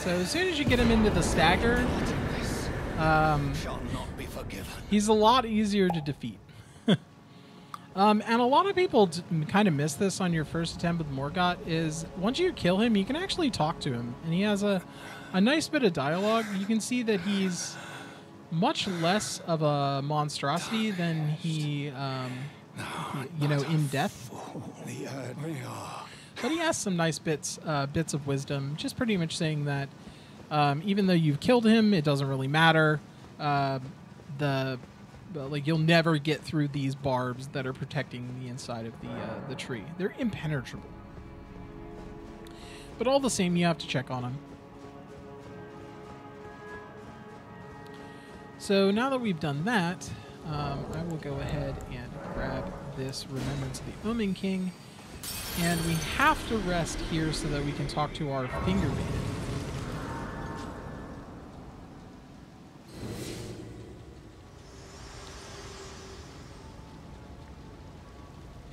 So as soon as you get him into the stagger, he's a lot easier to defeat. And a lot of people kind of miss this on your first attempt with Morgott, is once you kill him, you can actually talk to him. And he has a nice bit of dialogue. You can see that he's much less of a monstrosity than he, you know, in death. But he has some nice bits of wisdom, just pretty much saying that even though you've killed him, it doesn't really matter. Like you'll never get through these barbs that are protecting the inside of the tree. They're impenetrable. But all the same, you have to check on them. So now that we've done that, I will go ahead and grab this Remembrance of the Omen King. And we have to rest here so that we can talk to our Finger Maiden.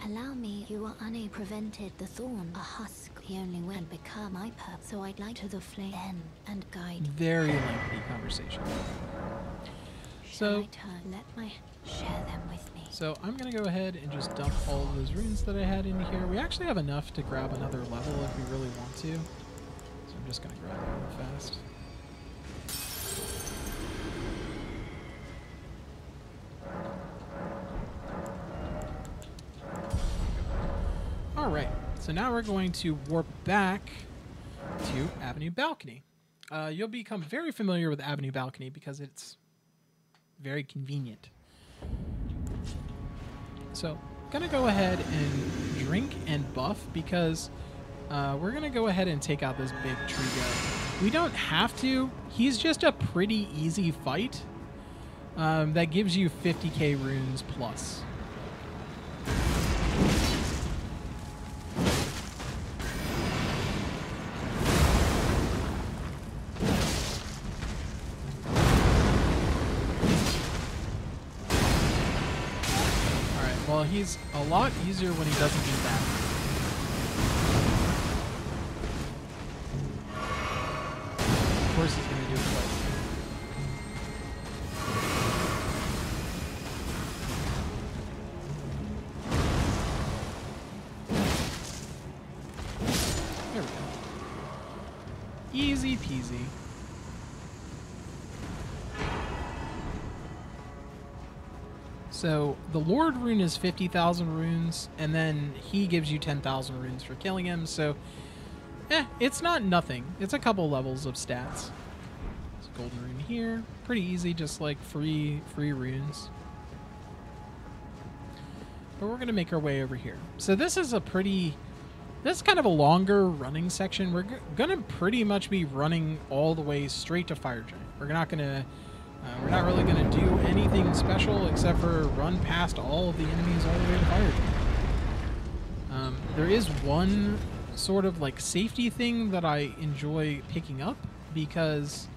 Allow me, you are prevented the thorn, a husk, the only one become my pub, so I'd like to the flame and guide. Very lengthy conversation. So, share them with me. So I'm going to go ahead and just dump all of those runes that I had in here. We actually have enough to grab another level if we really want to. So I'm just going to grab it real fast. Alright, so now we're going to warp back to Avenue Balcony. You'll become very familiar with Avenue Balcony because it's very convenient. So I'm going to go ahead and drink and buff because we're going to go ahead and take out this big tree guy. We don't have to. He's just a pretty easy fight that gives you 50k runes plus. He's a lot easier when he doesn't do that. Of course he's going to do it twice. There we go. Easy peasy. So the Lord rune is 50,000 runes, and then he gives you 10,000 runes for killing him. So, it's not nothing. It's a couple levels of stats. There's a golden rune here. Pretty easy, just like free runes. But we're going to make our way over here. So this is a pretty... This is kind of a longer running section. We're going to pretty much be running all the way straight to Fire Giant. We're not really going to do anything special except for run past all of the enemies all the way to Fire Giant. There is one sort of like safety thing that I enjoy picking up because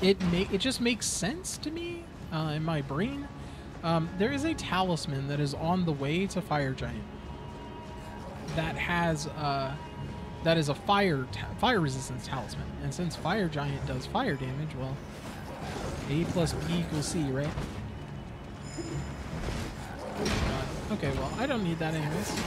it just makes sense to me in my brain. There is a talisman that is on the way to Fire Giant that has that is a fire resistance talisman, and since Fire Giant does fire damage, well. A plus B equals C, right? Okay, well, I don't need that anyways.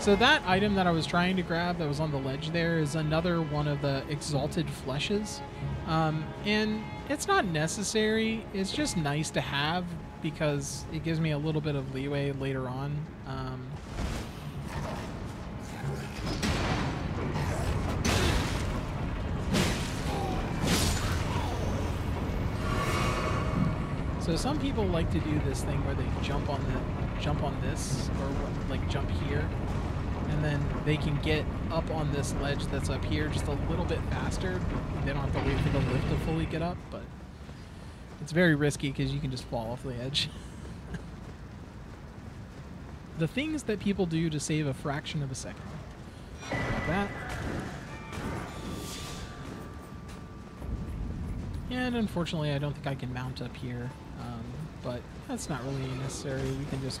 So that item that I was trying to grab that was on the ledge there is another one of the Exalted Fleshes. And it's not necessary. It's just nice to have because it gives me a little bit of leeway later on. So some people like to do this thing where they jump on this, or like jump here, and then they can get up on this ledge that's up here just a little bit faster. They don't have to wait for the lift to fully get up, but it's very risky because you can just fall off the edge. The things that people do to save a fraction of a second. Like that. And unfortunately, I don't think I can mount up here, but that's not really necessary. We can just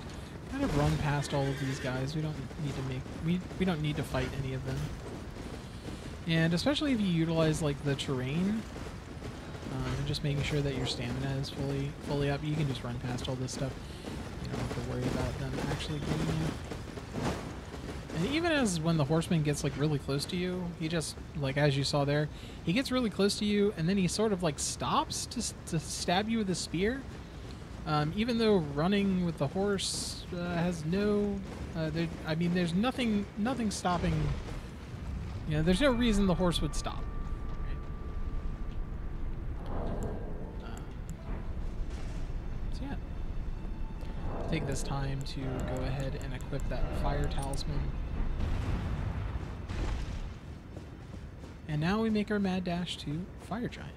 kind of run past all of these guys. We don't need to fight any of them. And especially if you utilize like the terrain, and just making sure that your stamina is fully up, you can just run past all this stuff. You don't have to worry about them actually getting you. And even as when the horseman gets like really close to you, he just like, as you saw there, he gets really close to you and then he sort of like stops to stab you with his spear. Even though running with the horse has no, I mean, there's nothing stopping. You know, there's no reason the horse would stop. So yeah, take this time to go ahead and equip that fire talisman. And now we make our mad dash to Fire Giant.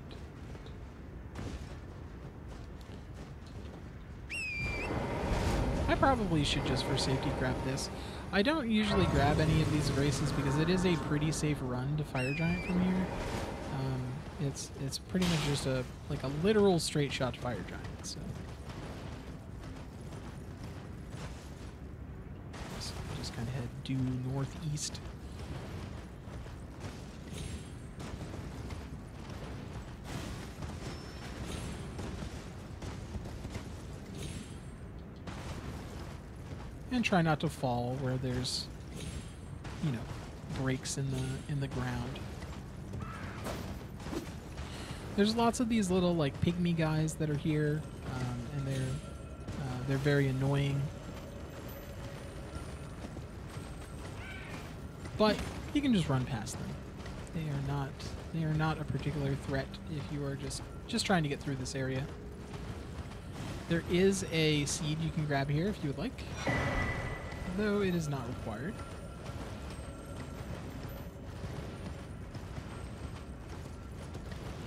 I probably should just for safety grab this. I don't usually grab any of these races because it is a pretty safe run to Fire Giant from here. It's pretty much just a like a literal straight shot to Fire Giant. So just kind of head due northeast. And try not to fall where there's, you know, breaks in the ground. There's lots of these little like pygmy guys that are here, and they're very annoying. But you can just run past them. They are not a particular threat if you are just trying to get through this area. There is a seed you can grab here if you would like, though it is not required.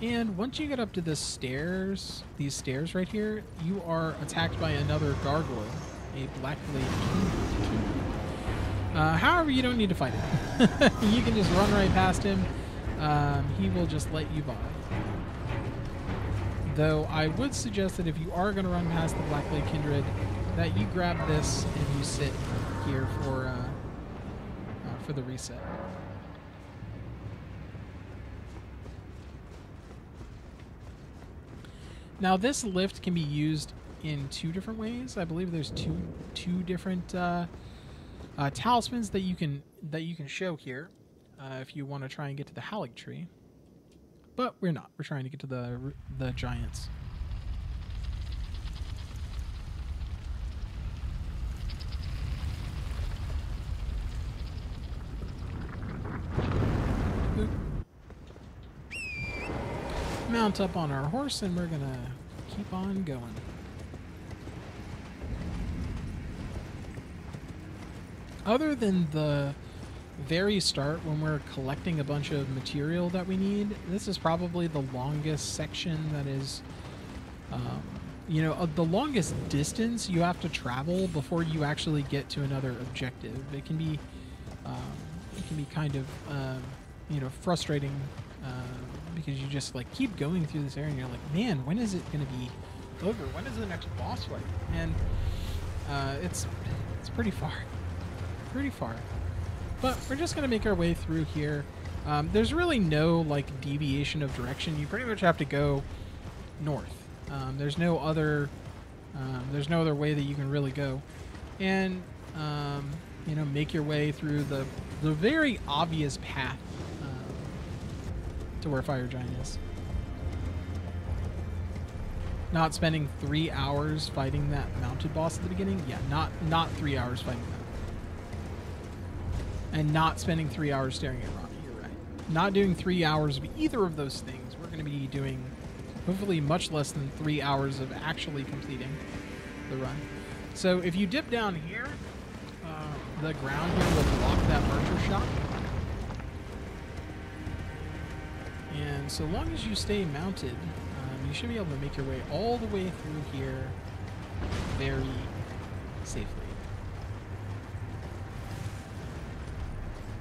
And once you get up to the stairs, these stairs right here, you are attacked by another gargoyle, a black blade king. However, you don't need to fight him. You can just run right past him. He will just let you by. Though I would suggest that if you are going to run past the Blackblade Kindred, that you grab this and you sit here for the reset. Now this lift can be used in two different ways. I believe there's two different talismans that you can show here if you want to try and get to the Hallig Tree. But we're not. We're trying to get to the giants. Boop. Mount up on our horse and we're gonna keep on going. Other than the very start when we're collecting a bunch of material that we need, this is probably the longest section that is, you know, the longest distance you have to travel before you actually get to another objective. It can be kind of, you know, frustrating because you just like keep going through this area and you're like, man, when is it going to be over? When is the next boss fight? And it's pretty far, pretty far. But we're just going to make our way through here. There's really no like deviation of direction. You pretty much have to go north. There's no other way that you can really go. And you know, make your way through the very obvious path to where Fire Giant is. Not spending 3 hours fighting that mounted boss at the beginning. Yeah, not 3 hours fighting that. And not spending 3 hours staring at Robbie, you're right. Not doing 3 hours of either of those things. We're going to be doing hopefully much less than 3 hours of actually completing the run. So if you dip down here, the ground here will block that archer shot. And so long as you stay mounted, you should be able to make your way all the way through here very safely.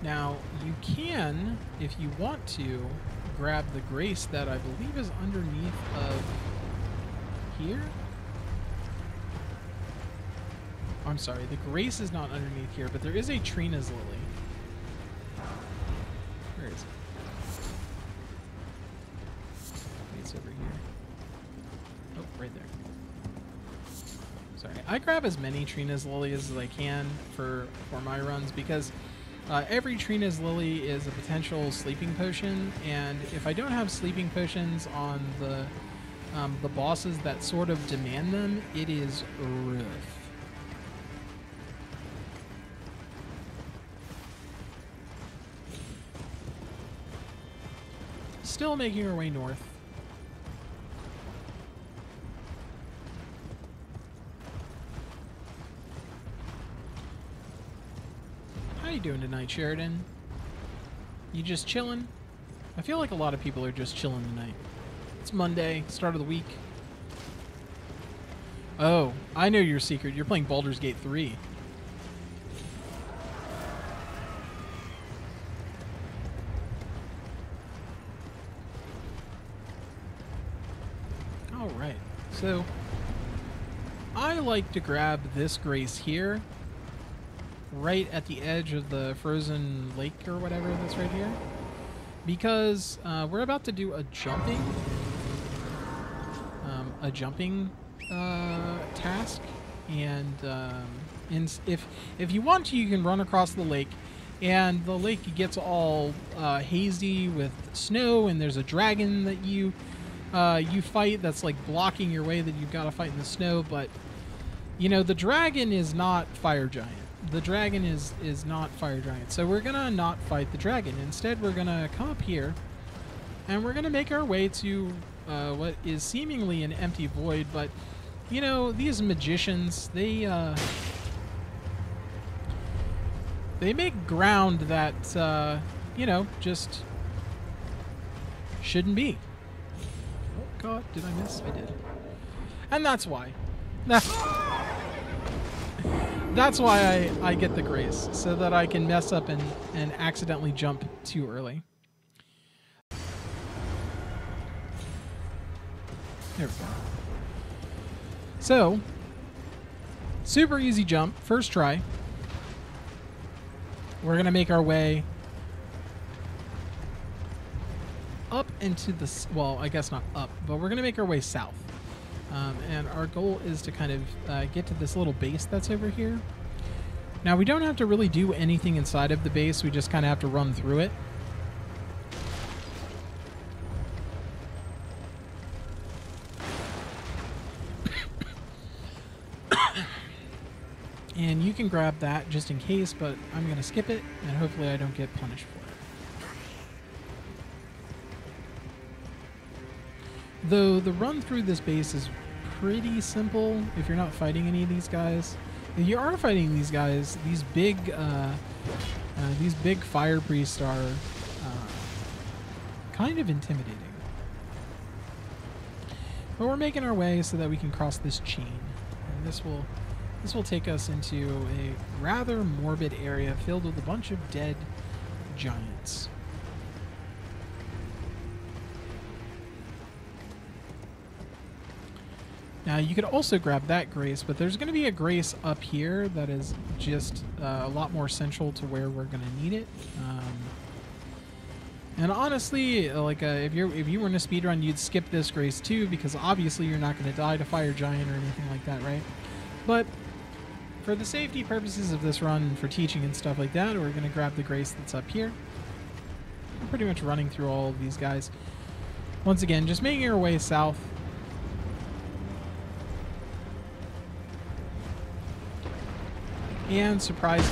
Now, you can, if you want to, grab the grace that I believe is underneath of here. I'm sorry, the grace is not underneath here, but there is a Trina's Lily. Where is it? I grab as many Trina's Lily as I can for my runs, because every Trina's Lily is a potential sleeping potion, and if I don't have sleeping potions on the bosses that sort of demand them, it is rough. Still making our way north. How you doing tonight, Sheridan? You just chilling? I feel like a lot of people are just chilling tonight. It's Monday, start of the week. Oh, I know your secret. You're playing Baldur's Gate 3. All right. So, I like to grab this Grace here, right at the edge of the frozen lake or whatever that's right here, because we're about to do a jumping task, and if you want to, you can run across the lake, and the lake gets all hazy with snow, and there's a dragon that you fight that's like blocking your way that you've got to fight in the snow. But you know, the dragon is not Fire Giant. The dragon is not Fire Giant, so we're gonna not fight the dragon. Instead, we're gonna come up here, and we're gonna make our way to what is seemingly an empty void. But you know, these magicians, they make ground that you know, just shouldn't be. Oh God, did I miss? I did, and that's why. That's why I get the Grace, so that I can mess up and accidentally jump too early. There we go. So, super easy jump, first try. We're going to make our way up into the, well, I guess not up, but we're going to make our way south. And our goal is to kind of get to this little base that's over here. Now, we don't have to really do anything inside of the base. We just kind of have to run through it. And you can grab that just in case, but I'm going to skip it, and hopefully I don't get punished for it. Though the run through this base is pretty simple if you're not fighting any of these guys. If you are fighting these guys, these big fire priests are kind of intimidating. But we're making our way so that we can cross this chain, and this will take us into a rather morbid area filled with a bunch of dead giants. Now, you could also grab that Grace, but there's going to be a Grace up here that is just a lot more central to where we're going to need it. And honestly, like if you were in a speedrun, you'd skip this Grace too, because obviously you're not going to die to Fire Giant or anything like that, right? But for the safety purposes of this run, for teaching and stuff like that, we're going to grab the Grace that's up here. We're pretty much running through all of these guys. Once again, just making our way south. And surprise.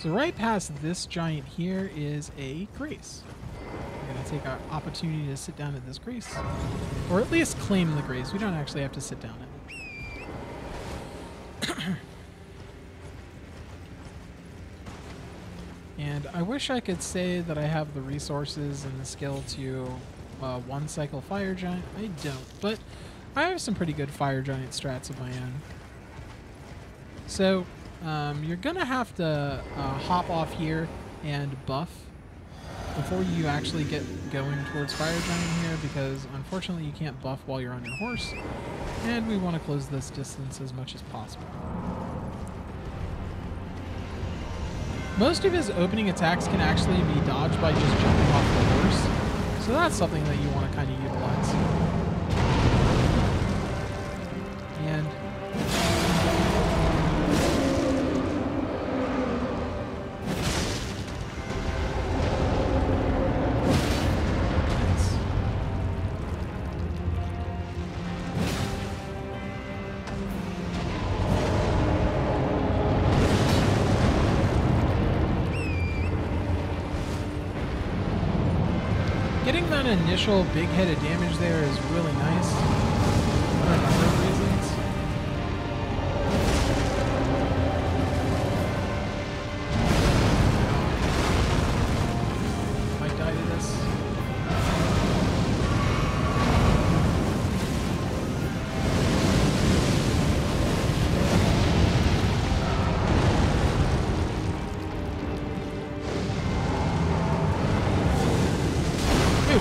So right past this giant here is a Grace. We're going to take our opportunity to sit down at this Grace. Or at least claim the Grace. We don't actually have to sit down it. And I wish I could say that I have the resources and the skill to one cycle Fire Giant. I don't, but I have some pretty good Fire Giant strats of my own. So you're going to have to hop off here and buff before you actually get going towards Fire Giant here, because unfortunately you can't buff while you're on your horse, and we want to close this distance as much as possible. Most of his opening attacks can actually be dodged by just jumping off the horse, so that's something that you want to kind of utilize. end. Getting that initial big-headed damage there is really nice. For a number of reasons. Might die to this.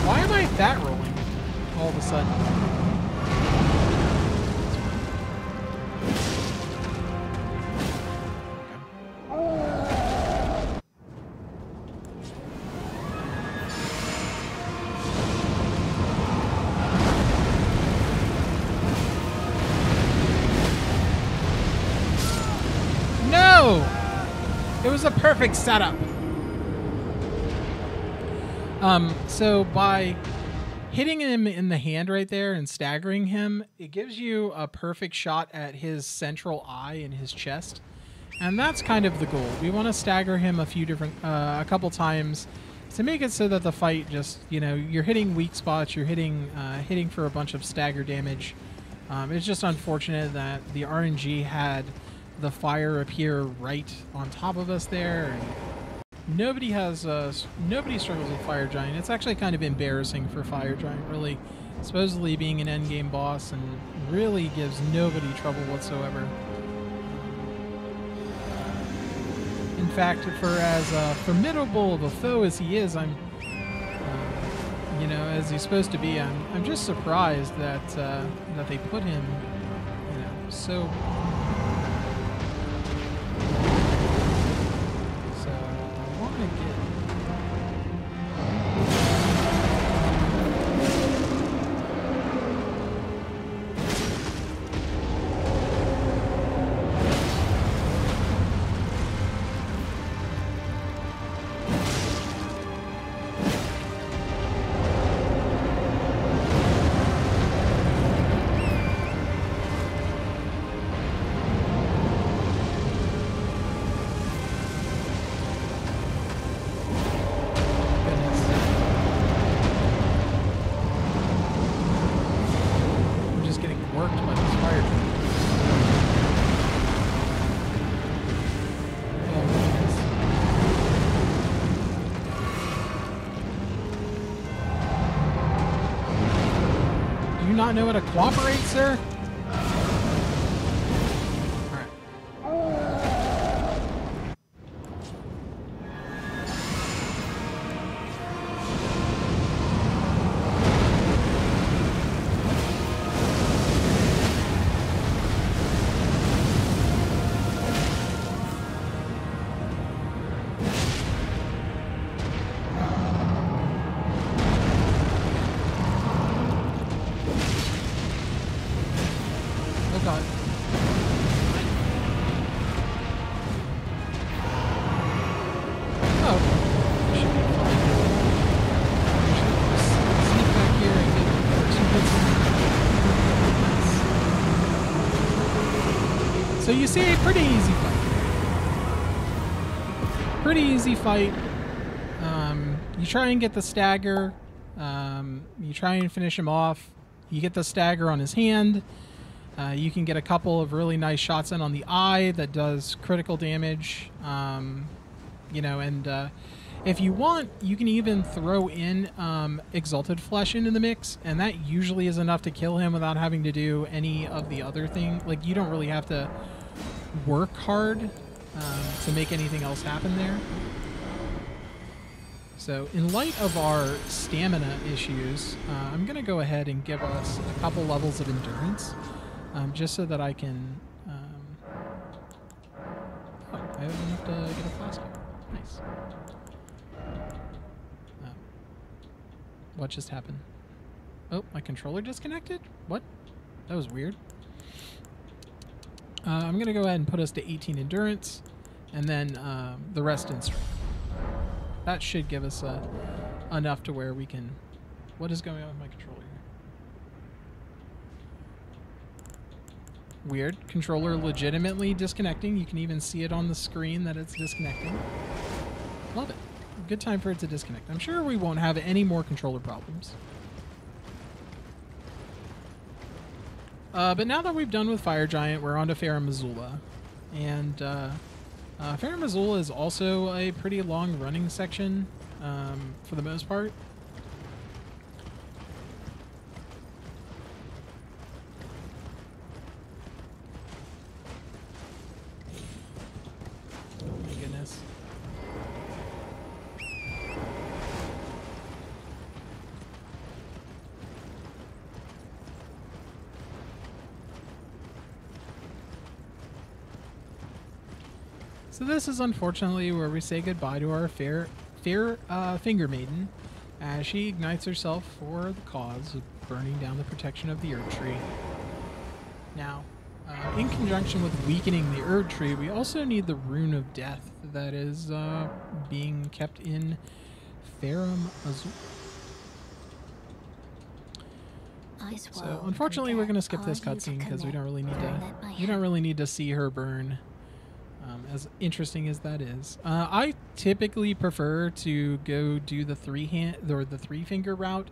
Why am I that rolling all of a sudden? Okay. No! It was a perfect setup. So by hitting him in the hand right there and staggering him, it gives you a perfect shot at his central eye in his chest. And that's kind of the goal. We want to stagger him a few different, a couple times to make it so that the fight just, you know, you're hitting weak spots, you're hitting, hitting for a bunch of stagger damage. It's just unfortunate that the RNG had the fire appear right on top of us there. And nobody has, nobody struggles with Fire Giant. It's actually kind of embarrassing for Fire Giant, really, supposedly being an endgame boss, and really gives nobody trouble whatsoever. In fact, for as formidable of a foe as he is, I'm, you know, as he's supposed to be, I'm just surprised that that they put him, you know, so. Not know how to cooperate, sir? So you see, pretty easy fight. Pretty easy fight. You try and get the stagger. You try and finish him off. You get the stagger on his hand. You can get a couple of really nice shots in on the eye that does critical damage. You know, and if you want, you can even throw in Exalted Flesh into the mix, and that usually is enough to kill him without having to do any of the other thing. Like, you don't really have to work hard to make anything else happen there. So in light of our stamina issues, I'm going to go ahead and give us a couple levels of endurance, just so that I can... oh, I have enough to get a flask here. Nice. What just happened? Oh, my controller disconnected? What? That was weird. I'm going to go ahead and put us to 18 endurance, and then the rest in strength. That should give us enough to where we can... What is going on with my controller here? Weird. Controller legitimately disconnecting. You can even see it on the screen that it's disconnecting. Love it. Good time for it to disconnect. I'm sure we won't have any more controller problems. But now that we've done with Fire Giant, we're on to Farum Azula. And Farum Azula is also a pretty long running section for the most part. So this is unfortunately where we say goodbye to our fair finger maiden, as she ignites herself for the cause of burning down the protection of the Erdtree. Now, in conjunction with weakening the Erdtree, we also need the Rune of Death that is being kept in Farum Azula. So unfortunately, we're going to skip this cutscene because we don't really need to. You don't really need to see her burn. As interesting as that is, I typically prefer to go do the three finger route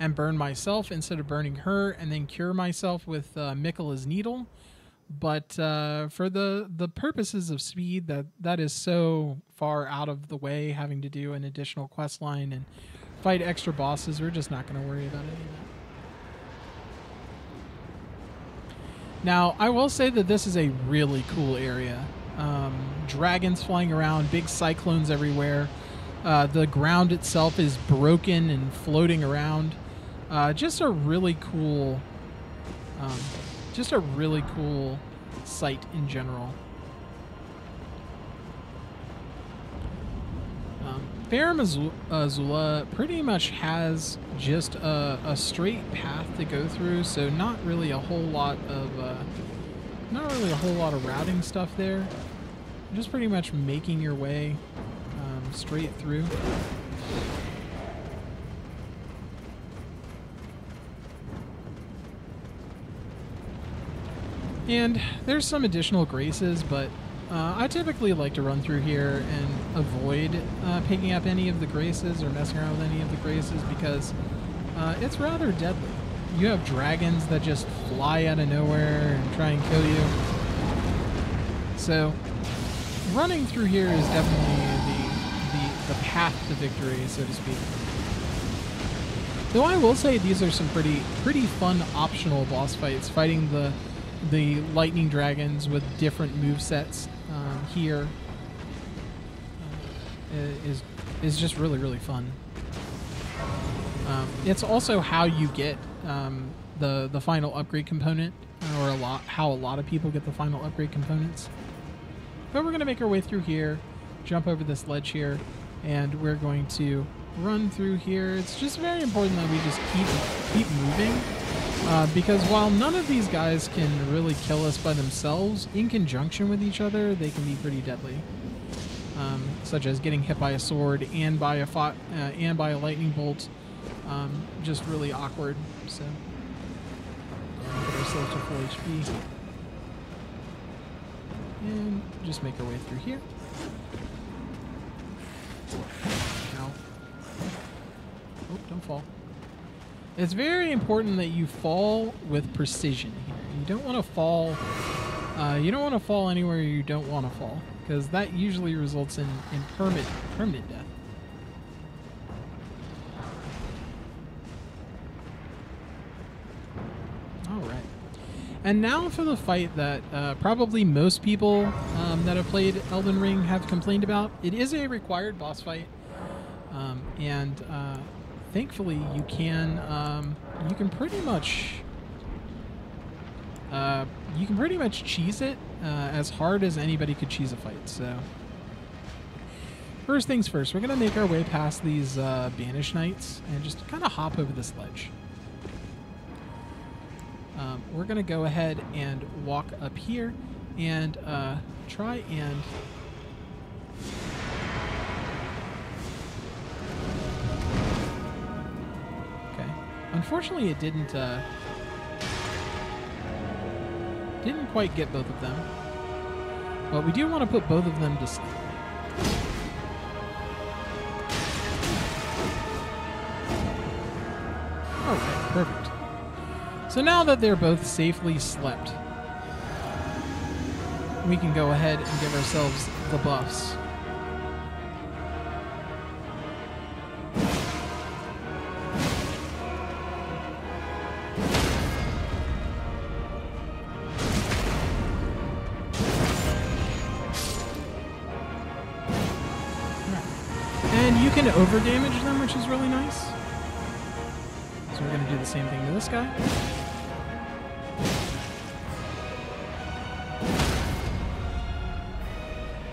and burn myself instead of burning her, and then cure myself with Mikola's needle. But for the purposes of speed, that is so far out of the way, having to do an additional quest line and fight extra bosses, we're just not going to worry about any of that. Now, I will say that this is a really cool area. Dragons flying around, big cyclones everywhere. The ground itself is broken and floating around. Just a really cool, sight in general. Farum Azula pretty much has just a straight path to go through, so not really a whole lot of routing stuff there. Just pretty much making your way straight through. And there's some additional graces, but I typically like to run through here and avoid picking up any of the graces or messing around with any of the graces because it's rather deadly. You have dragons that just fly out of nowhere and try and kill you. So running through here is definitely the path to victory, so to speak. Though I will say these are some pretty fun optional boss fights, fighting the lightning dragons with different movesets here is just really fun. It's also how you get the final upgrade component, or how a lot of people get the final upgrade components. But we're going to make our way through here, jump over this ledge here, and we're going to run through here. It's just very important that we just keep moving, because while none of these guys can really kill us by themselves, in conjunction with each other, they can be pretty deadly. Such as getting hit by a sword and by a lightning bolt. Just really awkward. So get ourselves to full HP and just make our way through here. Ow. Oh, don't fall. It's very important that you fall with precision here. You don't want to fall. You don't want to fall anywhere you don't want to fall, because that usually results in permanent death. And now for the fight that probably most people that have played Elden Ring have complained about. It is a required boss fight, and thankfully you can pretty much cheese it as hard as anybody could cheese a fight. So first things first, we're gonna make our way past these banished knights and just kind of hop over this ledge. We're going to go ahead and walk up here, and try and okay. Unfortunately, it didn't quite get both of them. But we do want to put both of them to sleep. Okay, perfect. So now that they're both safely slept, we can go ahead and give ourselves the buffs. Alright. And you can over damage them, which is really nice. So we're going to do the same thing to this guy.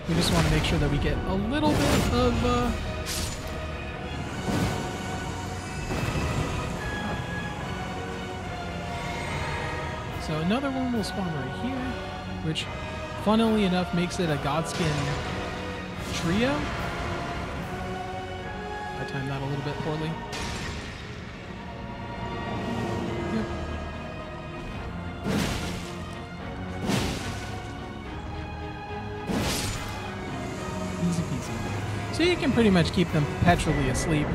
We just want to make sure that we get a little bit of So another one will spawn right here, which funnily enough makes it a God Skin trio. I timed that a little bit poorly. You can pretty much keep them perpetually asleep,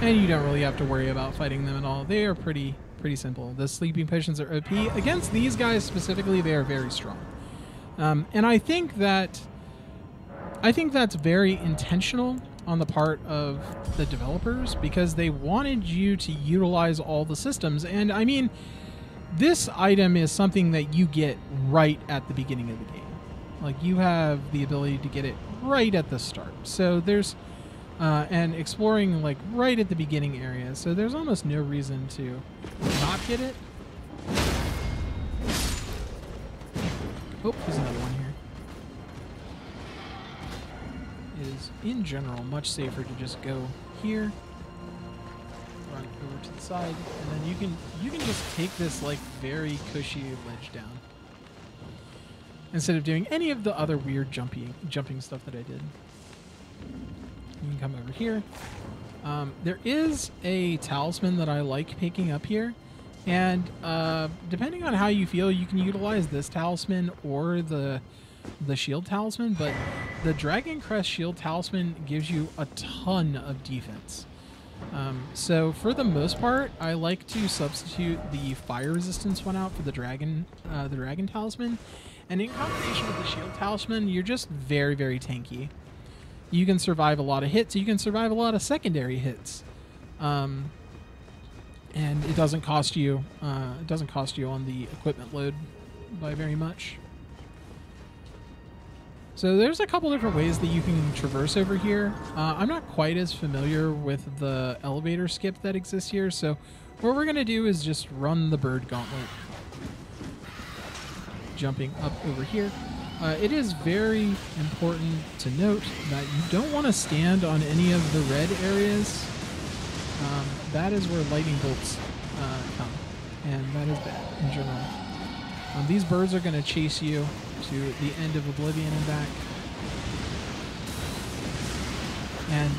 and you don't really have to worry about fighting them at all. They are pretty simple. The sleeping potions are OP. Against these guys specifically, they are very strong, and I think that's very intentional on the part of the developers, because they wanted you to utilize all the systems. And I mean, this item is something that you get right at the beginning of the game. Like, you have the ability to get it right at the start. So there's and exploring like right at the beginning area, so there's almost no reason to not get it. Oh, there's another one here. It is in general much safer to just go here, run over to the side, and then you can just take this like very cushy ledge down, instead of doing any of the other weird jumping stuff that I did. You can come over here. There is a talisman that I like picking up here, and depending on how you feel, you can utilize this talisman or the shield talisman, but the Dragon Crest shield talisman gives you a ton of defense. So for the most part, I like to substitute the fire resistance one out for the dragon talisman. And in combination with the shield talisman, you're just very, very tanky. You can survive a lot of hits. You can survive a lot of secondary hits, and it doesn't cost you. It doesn't cost you on the equipment load by very much. So there's a couple different ways that you can traverse over here. I'm not quite as familiar with the elevator skip that exists here. So what we're gonna do is just run the bird gauntlet, jumping up over here. It is very important to note that you don't want to stand on any of the red areas. That is where lightning bolts come, and that is bad in general. These birds are going to chase you to the end of Oblivion and back. And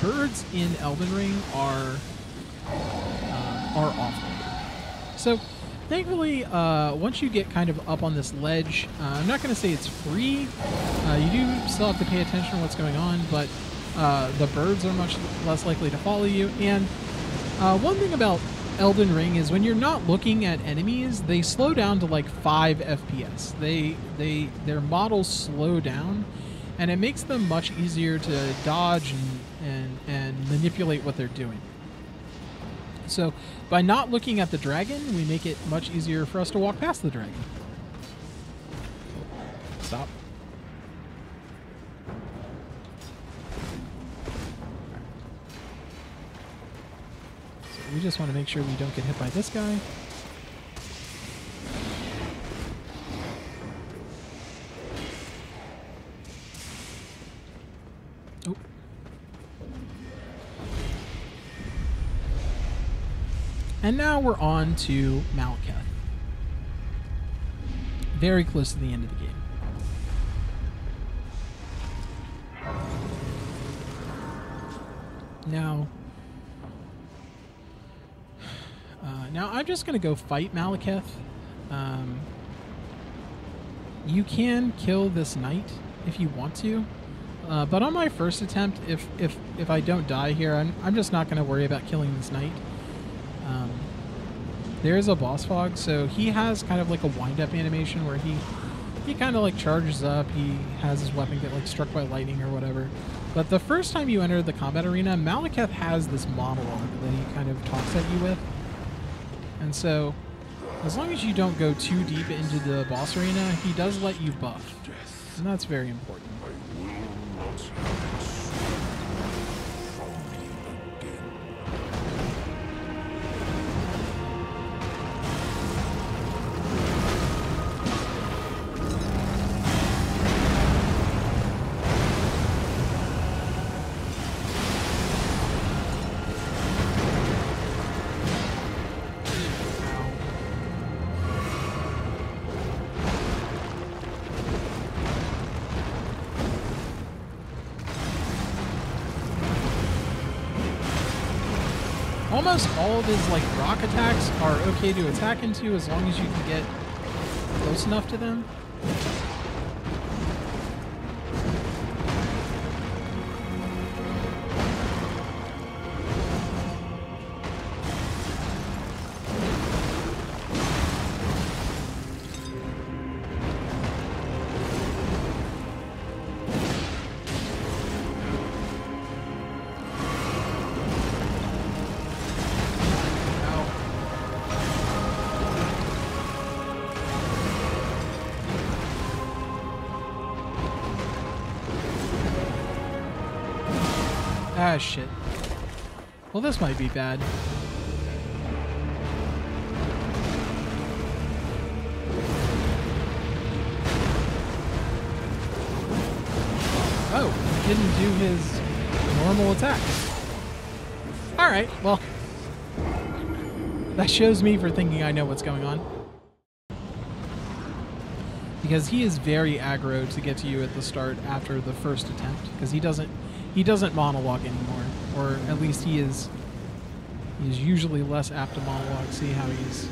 birds in Elden Ring are awful. So thankfully, once you get kind of up on this ledge, I'm not going to say it's free. You do still have to pay attention to what's going on, but the birds are much less likely to follow you. And one thing about Elden Ring is when you're not looking at enemies, they slow down to like 5 FPS. Their models slow down, and it makes them much easier to dodge and manipulate what they're doing. So by not looking at the dragon, we make it much easier for us to walk past the dragon. Stop. So we just want to make sure we don't get hit by this guy. And now we're on to Malekith. Very close to the end of the game. Now, I'm just going to go fight Malekith. You can kill this knight if you want to, but on my first attempt, if I don't die here, I'm just not going to worry about killing this knight. There is a boss fog, so he has kind of like a wind-up animation where he kind of like charges up, he has his weapon get like struck by lightning or whatever. But the first time you enter the combat arena, Malekith has this monologue that he kind of talks at you with. And so, as long as you don't go too deep into the boss arena, he does let you buff. And that's very important. Almost all of his like rock attacks are okay to attack into as long as you can get close enough to them. Ah, shit. Well, this might be bad. Oh, he didn't do his normal attack. Alright, well. That shows me for thinking I know what's going on. Because he is very aggro to get to you at the start after the first attempt. Because he doesn't monologue anymore, or at least he's usually less apt to monologue. See how he's...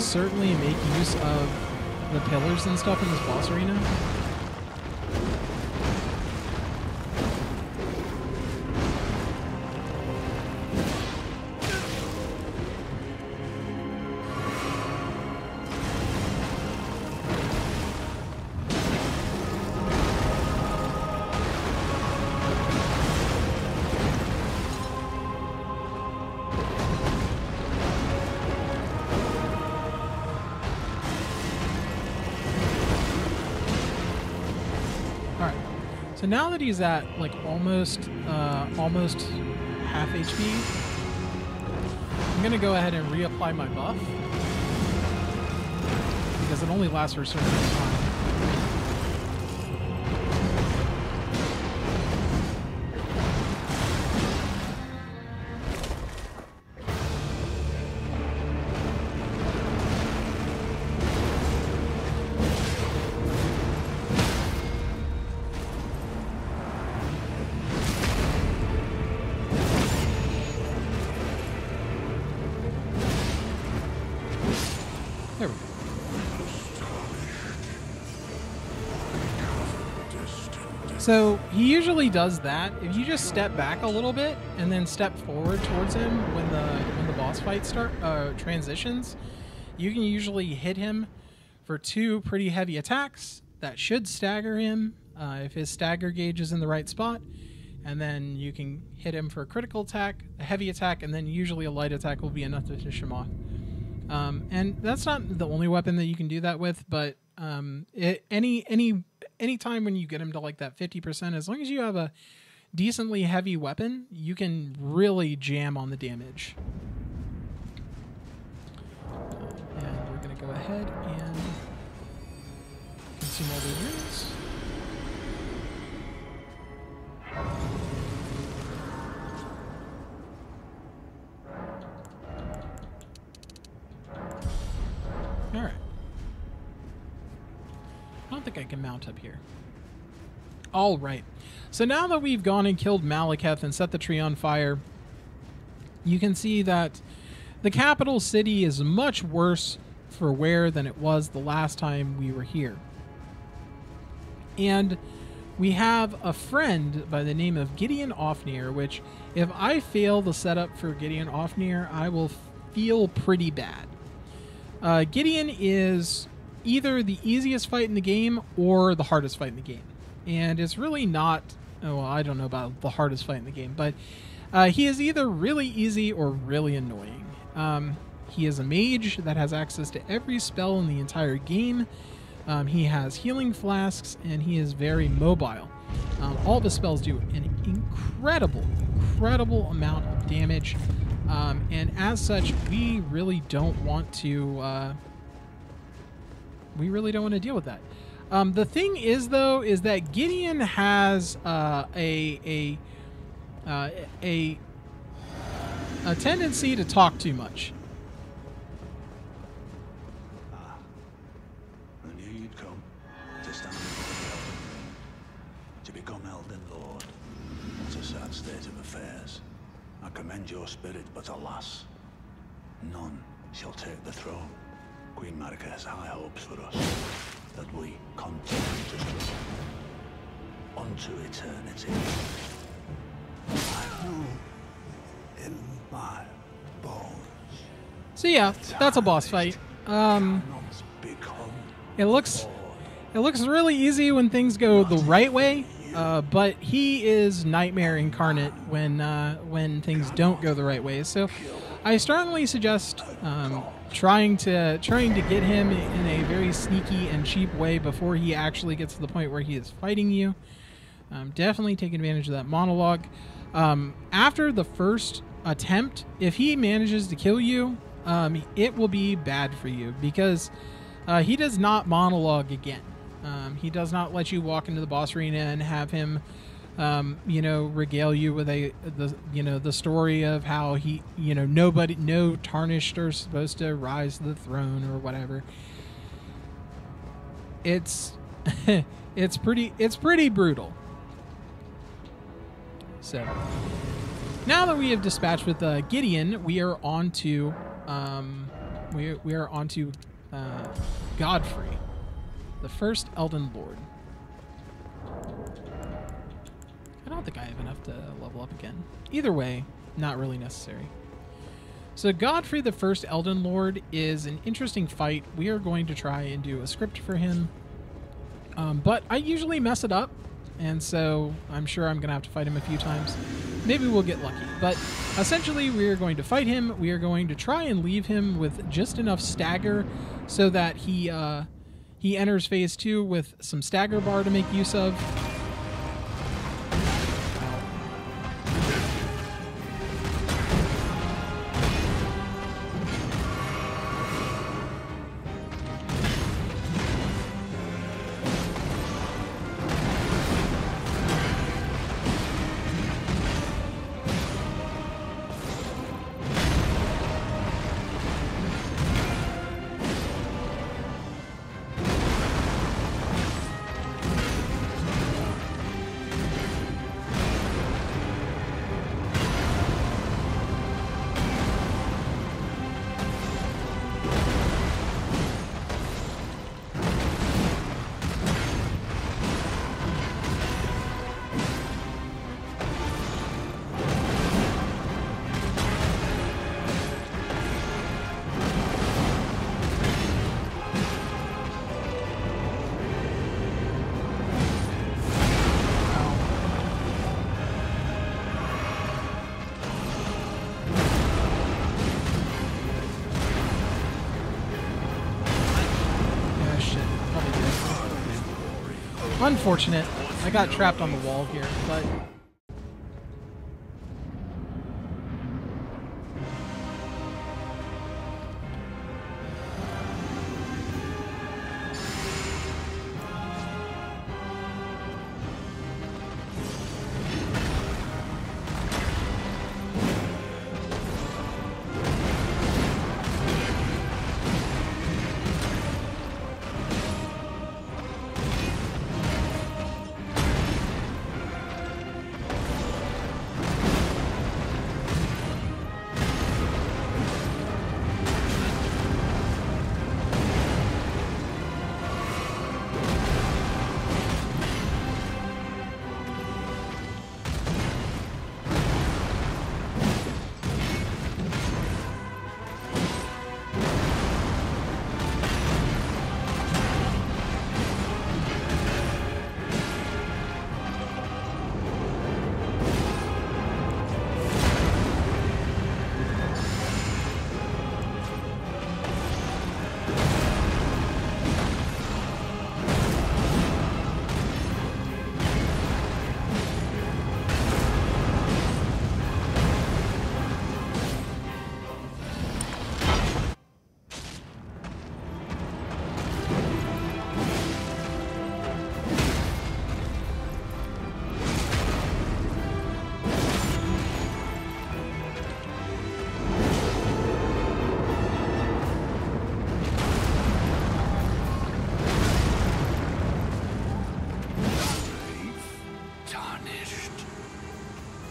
certainly make use of the pillars and stuff in this boss arena. So now that he's at like almost half HP, I'm gonna go ahead and reapply my buff because it only lasts for a certain amount of time. So he usually does that. If you just step back a little bit and then step forward towards him when the boss fight transitions, you can usually hit him for two pretty heavy attacks. That should stagger him if his stagger gauge is in the right spot. And then you can hit him for a critical attack, a heavy attack, and then usually a light attack will be enough to finish him off. And that's not the only weapon that you can do that with, but any time when you get him to like that 50%, as long as you have a decently heavy weapon, you can really jam on the damage. And we're going to go ahead and consume all the runes. All right. I don't think I can mount up here. All right. So now that we've gone and killed Malekith and set the tree on fire, you can see that the capital city is much worse for wear than it was the last time we were here. And we have a friend by the name of Gideon Ofnir, which if I fail the setup for Gideon Ofnir, I will feel pretty bad. Gideon is either the easiest fight in the game or the hardest fight in the game. And it's really not, well, I don't know about the hardest fight in the game, but he is either really easy or really annoying. He is a mage that has access to every spell in the entire game. He has healing flasks, and he is very mobile. All the spells do an incredible amount of damage. And as such, we really don't want to deal with that. The thing is, though, is that Gideon has a tendency to talk too much. I knew you'd come to stand to become Elden Lord. What a sad state of affairs. I commend your spirit, but alas, none shall take the throne. Queen Marika has high hopes for us, that we continue to struggle unto eternity. I know in my bones. So yeah, that's a boss fight. It looks really easy when things go the right way, but he is nightmare incarnate when things don't go the right way. So I strongly suggest trying to get him in a very sneaky and cheap way before he actually gets to the point where he is fighting you. Definitely take advantage of that monologue. After the first attempt, if he manages to kill you, it will be bad for you because he does not monologue again. He does not let you walk into the boss arena and have him regale you with the story of how he, no tarnished are supposed to rise to the throne or whatever. It's, it's pretty brutal. So now that we have dispatched with Gideon, we are on to, Godfrey, the first Elden Lord. I don't think I have enough to level up again. Either way, not really necessary. So Godfrey, the first Elden Lord, is an interesting fight. We are going to try and do a script for him. But I usually mess it up, and so I'm sure I'm going to have to fight him a few times. Maybe we'll get lucky. But essentially, we are going to fight him. We are going to try and leave him with just enough stagger so that he enters phase two with some stagger bar to make use of. Unfortunate. I got trapped on the wall here, but...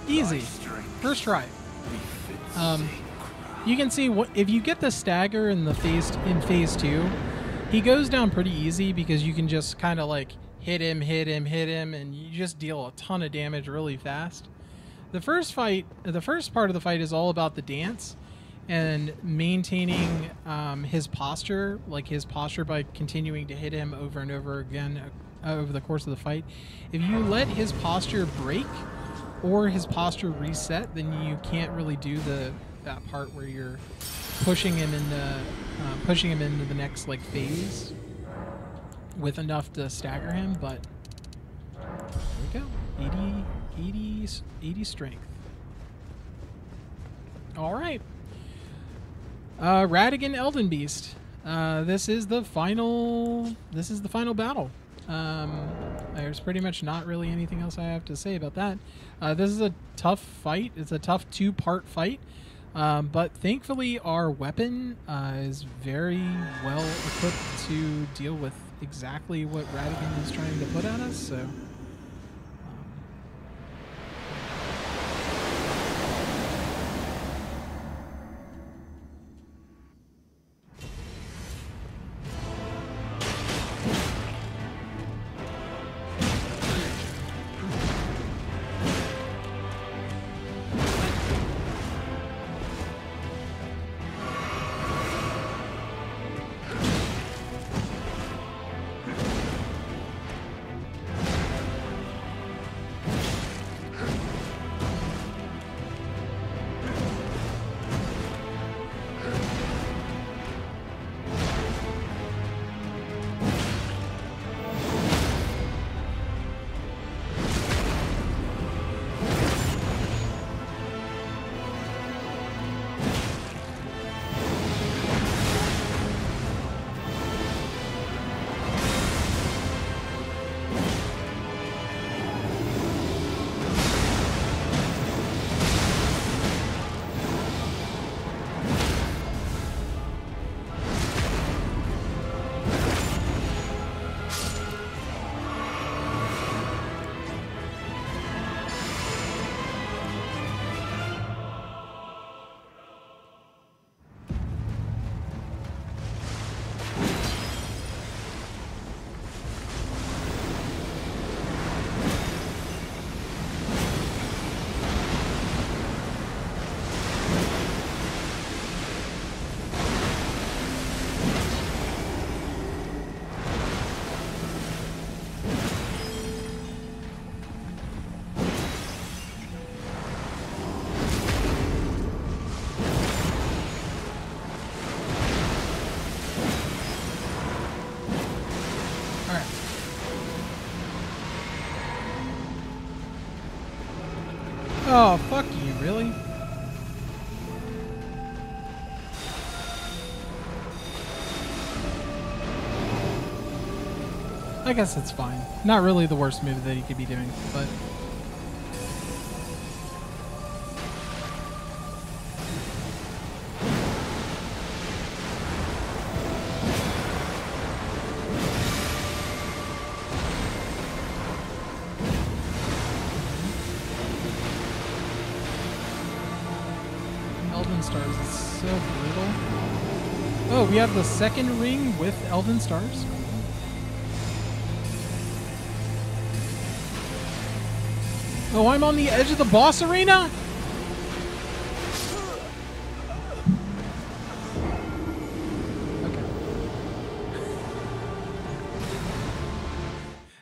Easy. First try. You can see what if you get the stagger in the phase two, he goes down pretty easy because you can just kind of like hit him, and you just deal a ton of damage really fast. The first part of the fight is all about the dance and maintaining his posture, like his posture by continuing to hit him over and over again over the course of the fight. If you let his posture break or his posture reset, then you can't really do that part where you're pushing him into the next like phase with enough to stagger him. But there we go, 80 strength. All right, Radagon Elden Beast. This is the final battle. There's pretty much not really anything else I have to say about that. This is a tough fight. It's a tough two-part fight, but thankfully our weapon is very well equipped to deal with exactly what Radagon is trying to put at us. So. Oh, fuck you, really? I guess it's fine. Not really the worst move that he could be doing, but... We have the second ring with Elden Stars. Oh, I'm on the edge of the boss arena? Okay.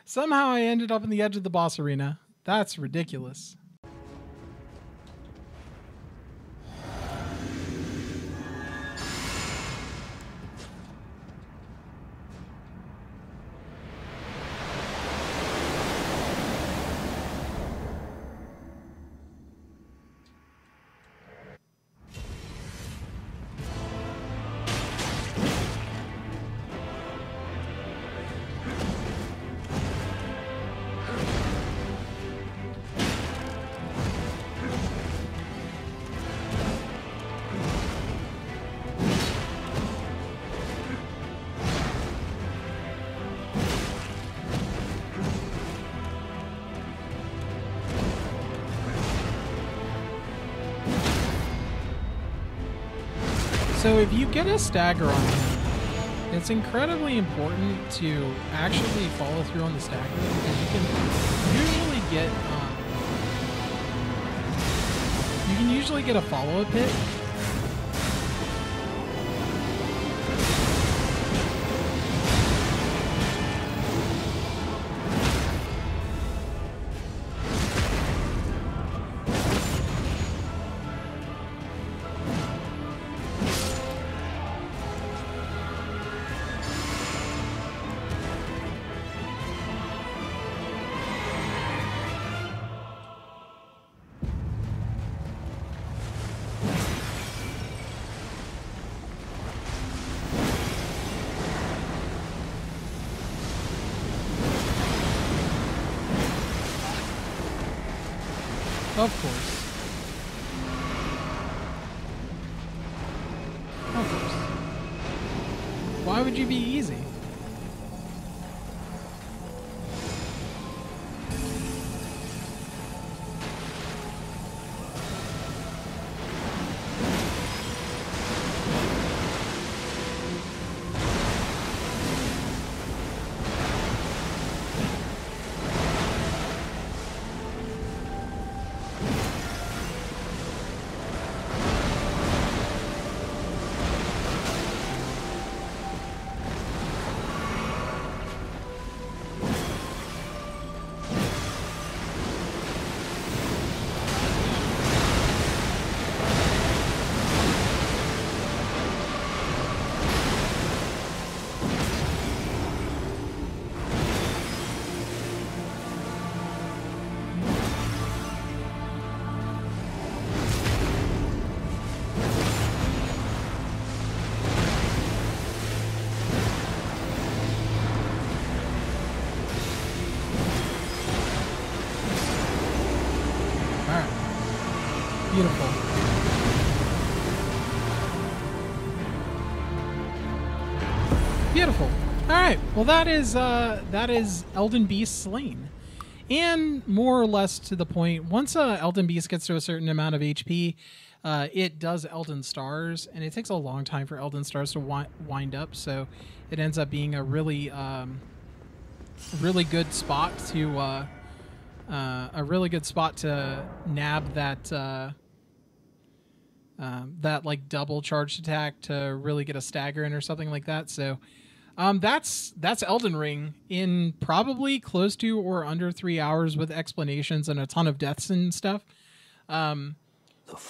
Somehow I ended up on the edge of the boss arena. That's ridiculous. So if you get a stagger on him, it's incredibly important to actually follow through on the stagger, because you can usually get a follow-up hit. Of course. Of course. Why would you be easy? Beautiful. All right. Well, that is Elden Beast slain, and more or less to the point. Once Elden Beast gets to a certain amount of HP, it does Elden Stars, and it takes a long time for Elden Stars to wind up. So it ends up being a really, really good spot to nab that that like double charged attack to really get a stagger in or something like that. So. That's Elden Ring in probably close to or under 3 hours with explanations and a ton of deaths and stuff.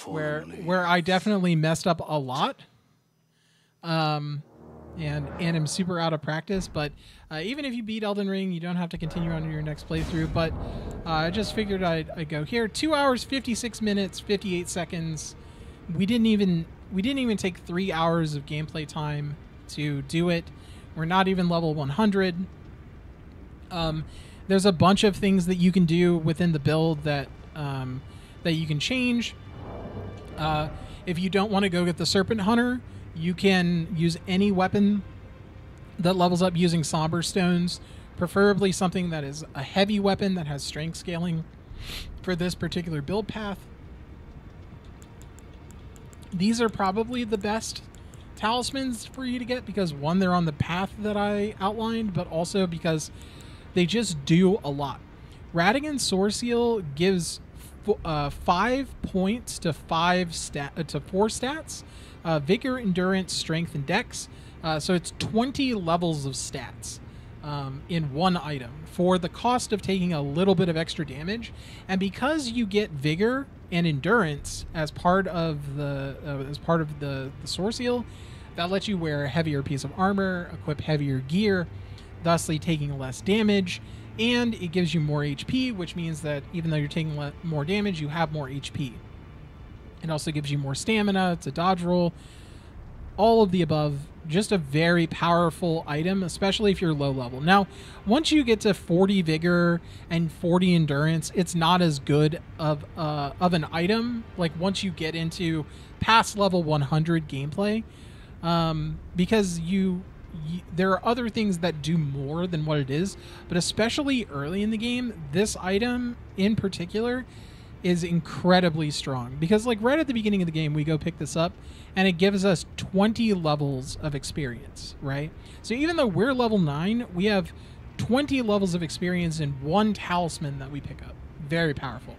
Where I definitely messed up a lot. and am super out of practice, but even if you beat Elden Ring, you don't have to continue on to your next playthrough, but I just figured I'd go here. 2 hours, 56 minutes, 58 seconds. We didn't even take 3 hours of gameplay time to do it. We're not even level 100. There's a bunch of things that you can do within the build that that you can change. If you don't want to go get the Serpent Hunter, you can use any weapon that levels up using Somber Stones, preferably something that is a heavy weapon that has strength scaling for this particular build path. These are probably the best talismans for you to get because, one, they're on the path that I outlined, but also because they just do a lot. Radagon's Soreseal gives 5 points to 4 stats, vigor, endurance, strength, and dex. So it's 20 levels of stats in one item for the cost of taking a little bit of extra damage. And because you get vigor and endurance as part of the Soreseal, that lets you wear a heavier piece of armor, equip heavier gear, thusly taking less damage, and it gives you more HP, which means that even though you're taking more damage, you have more HP. It also gives you more stamina. It's a dodge roll. All of the above. Just a very powerful item, especially if you're low level. Now, once you get to 40 vigor and 40 endurance, it's not as good of an item. Like once you get into past level 100 gameplay, because there are other things that do more than what it is, but especially early in the game, this item in particular is incredibly strong because like right at the beginning of the game, we go pick this up and it gives us 20 levels of experience, right? So even though we're level 9, we have 20 levels of experience in one talisman that we pick up. Very powerful.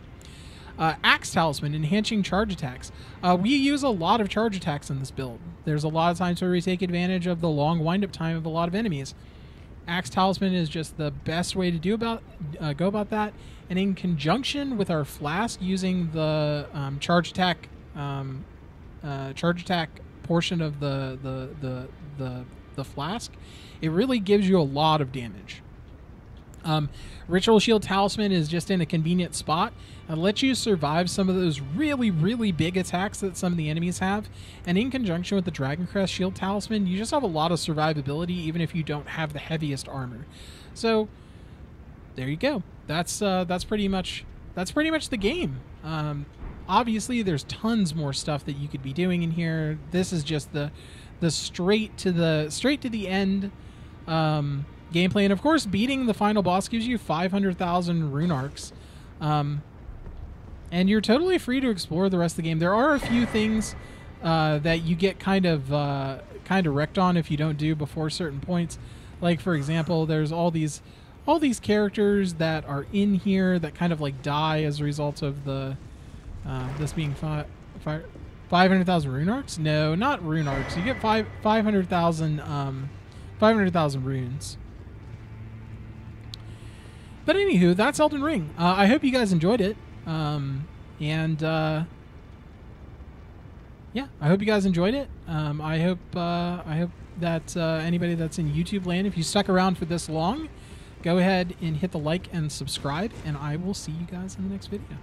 Axe Talisman, enhancing charge attacks. We use a lot of charge attacks in this build. There's a lot of times where we take advantage of the long wind-up time of a lot of enemies. Axe Talisman is just the best way to go about that. And in conjunction with our flask, using the charge attack portion of the flask, it really gives you a lot of damage. Ritual Shield Talisman is just in a convenient spot. It lets you survive some of those really, really big attacks that some of the enemies have. And in conjunction with the Dragon Crest Shield Talisman, you just have a lot of survivability even if you don't have the heaviest armor. So there you go. That's pretty much the game. Obviously, there's tons more stuff that you could be doing in here. This is just the straight to the end. Gameplay, and of course beating the final boss gives you 500,000 rune arcs, and you're totally free to explore the rest of the game. There are a few things that you get kind of wrecked on if you don't do before certain points. Like for example, there's all these characters that are in here that kind of like die as a result of the this being 500,000 rune arcs. No, not rune arcs. You get 500,000 runes. But anywho, that's Elden Ring. I hope you guys enjoyed it. Yeah, I hope you guys enjoyed it. I hope that anybody that's in YouTube land, if you stuck around for this long, go ahead and hit the like and subscribe, and I will see you guys in the next video.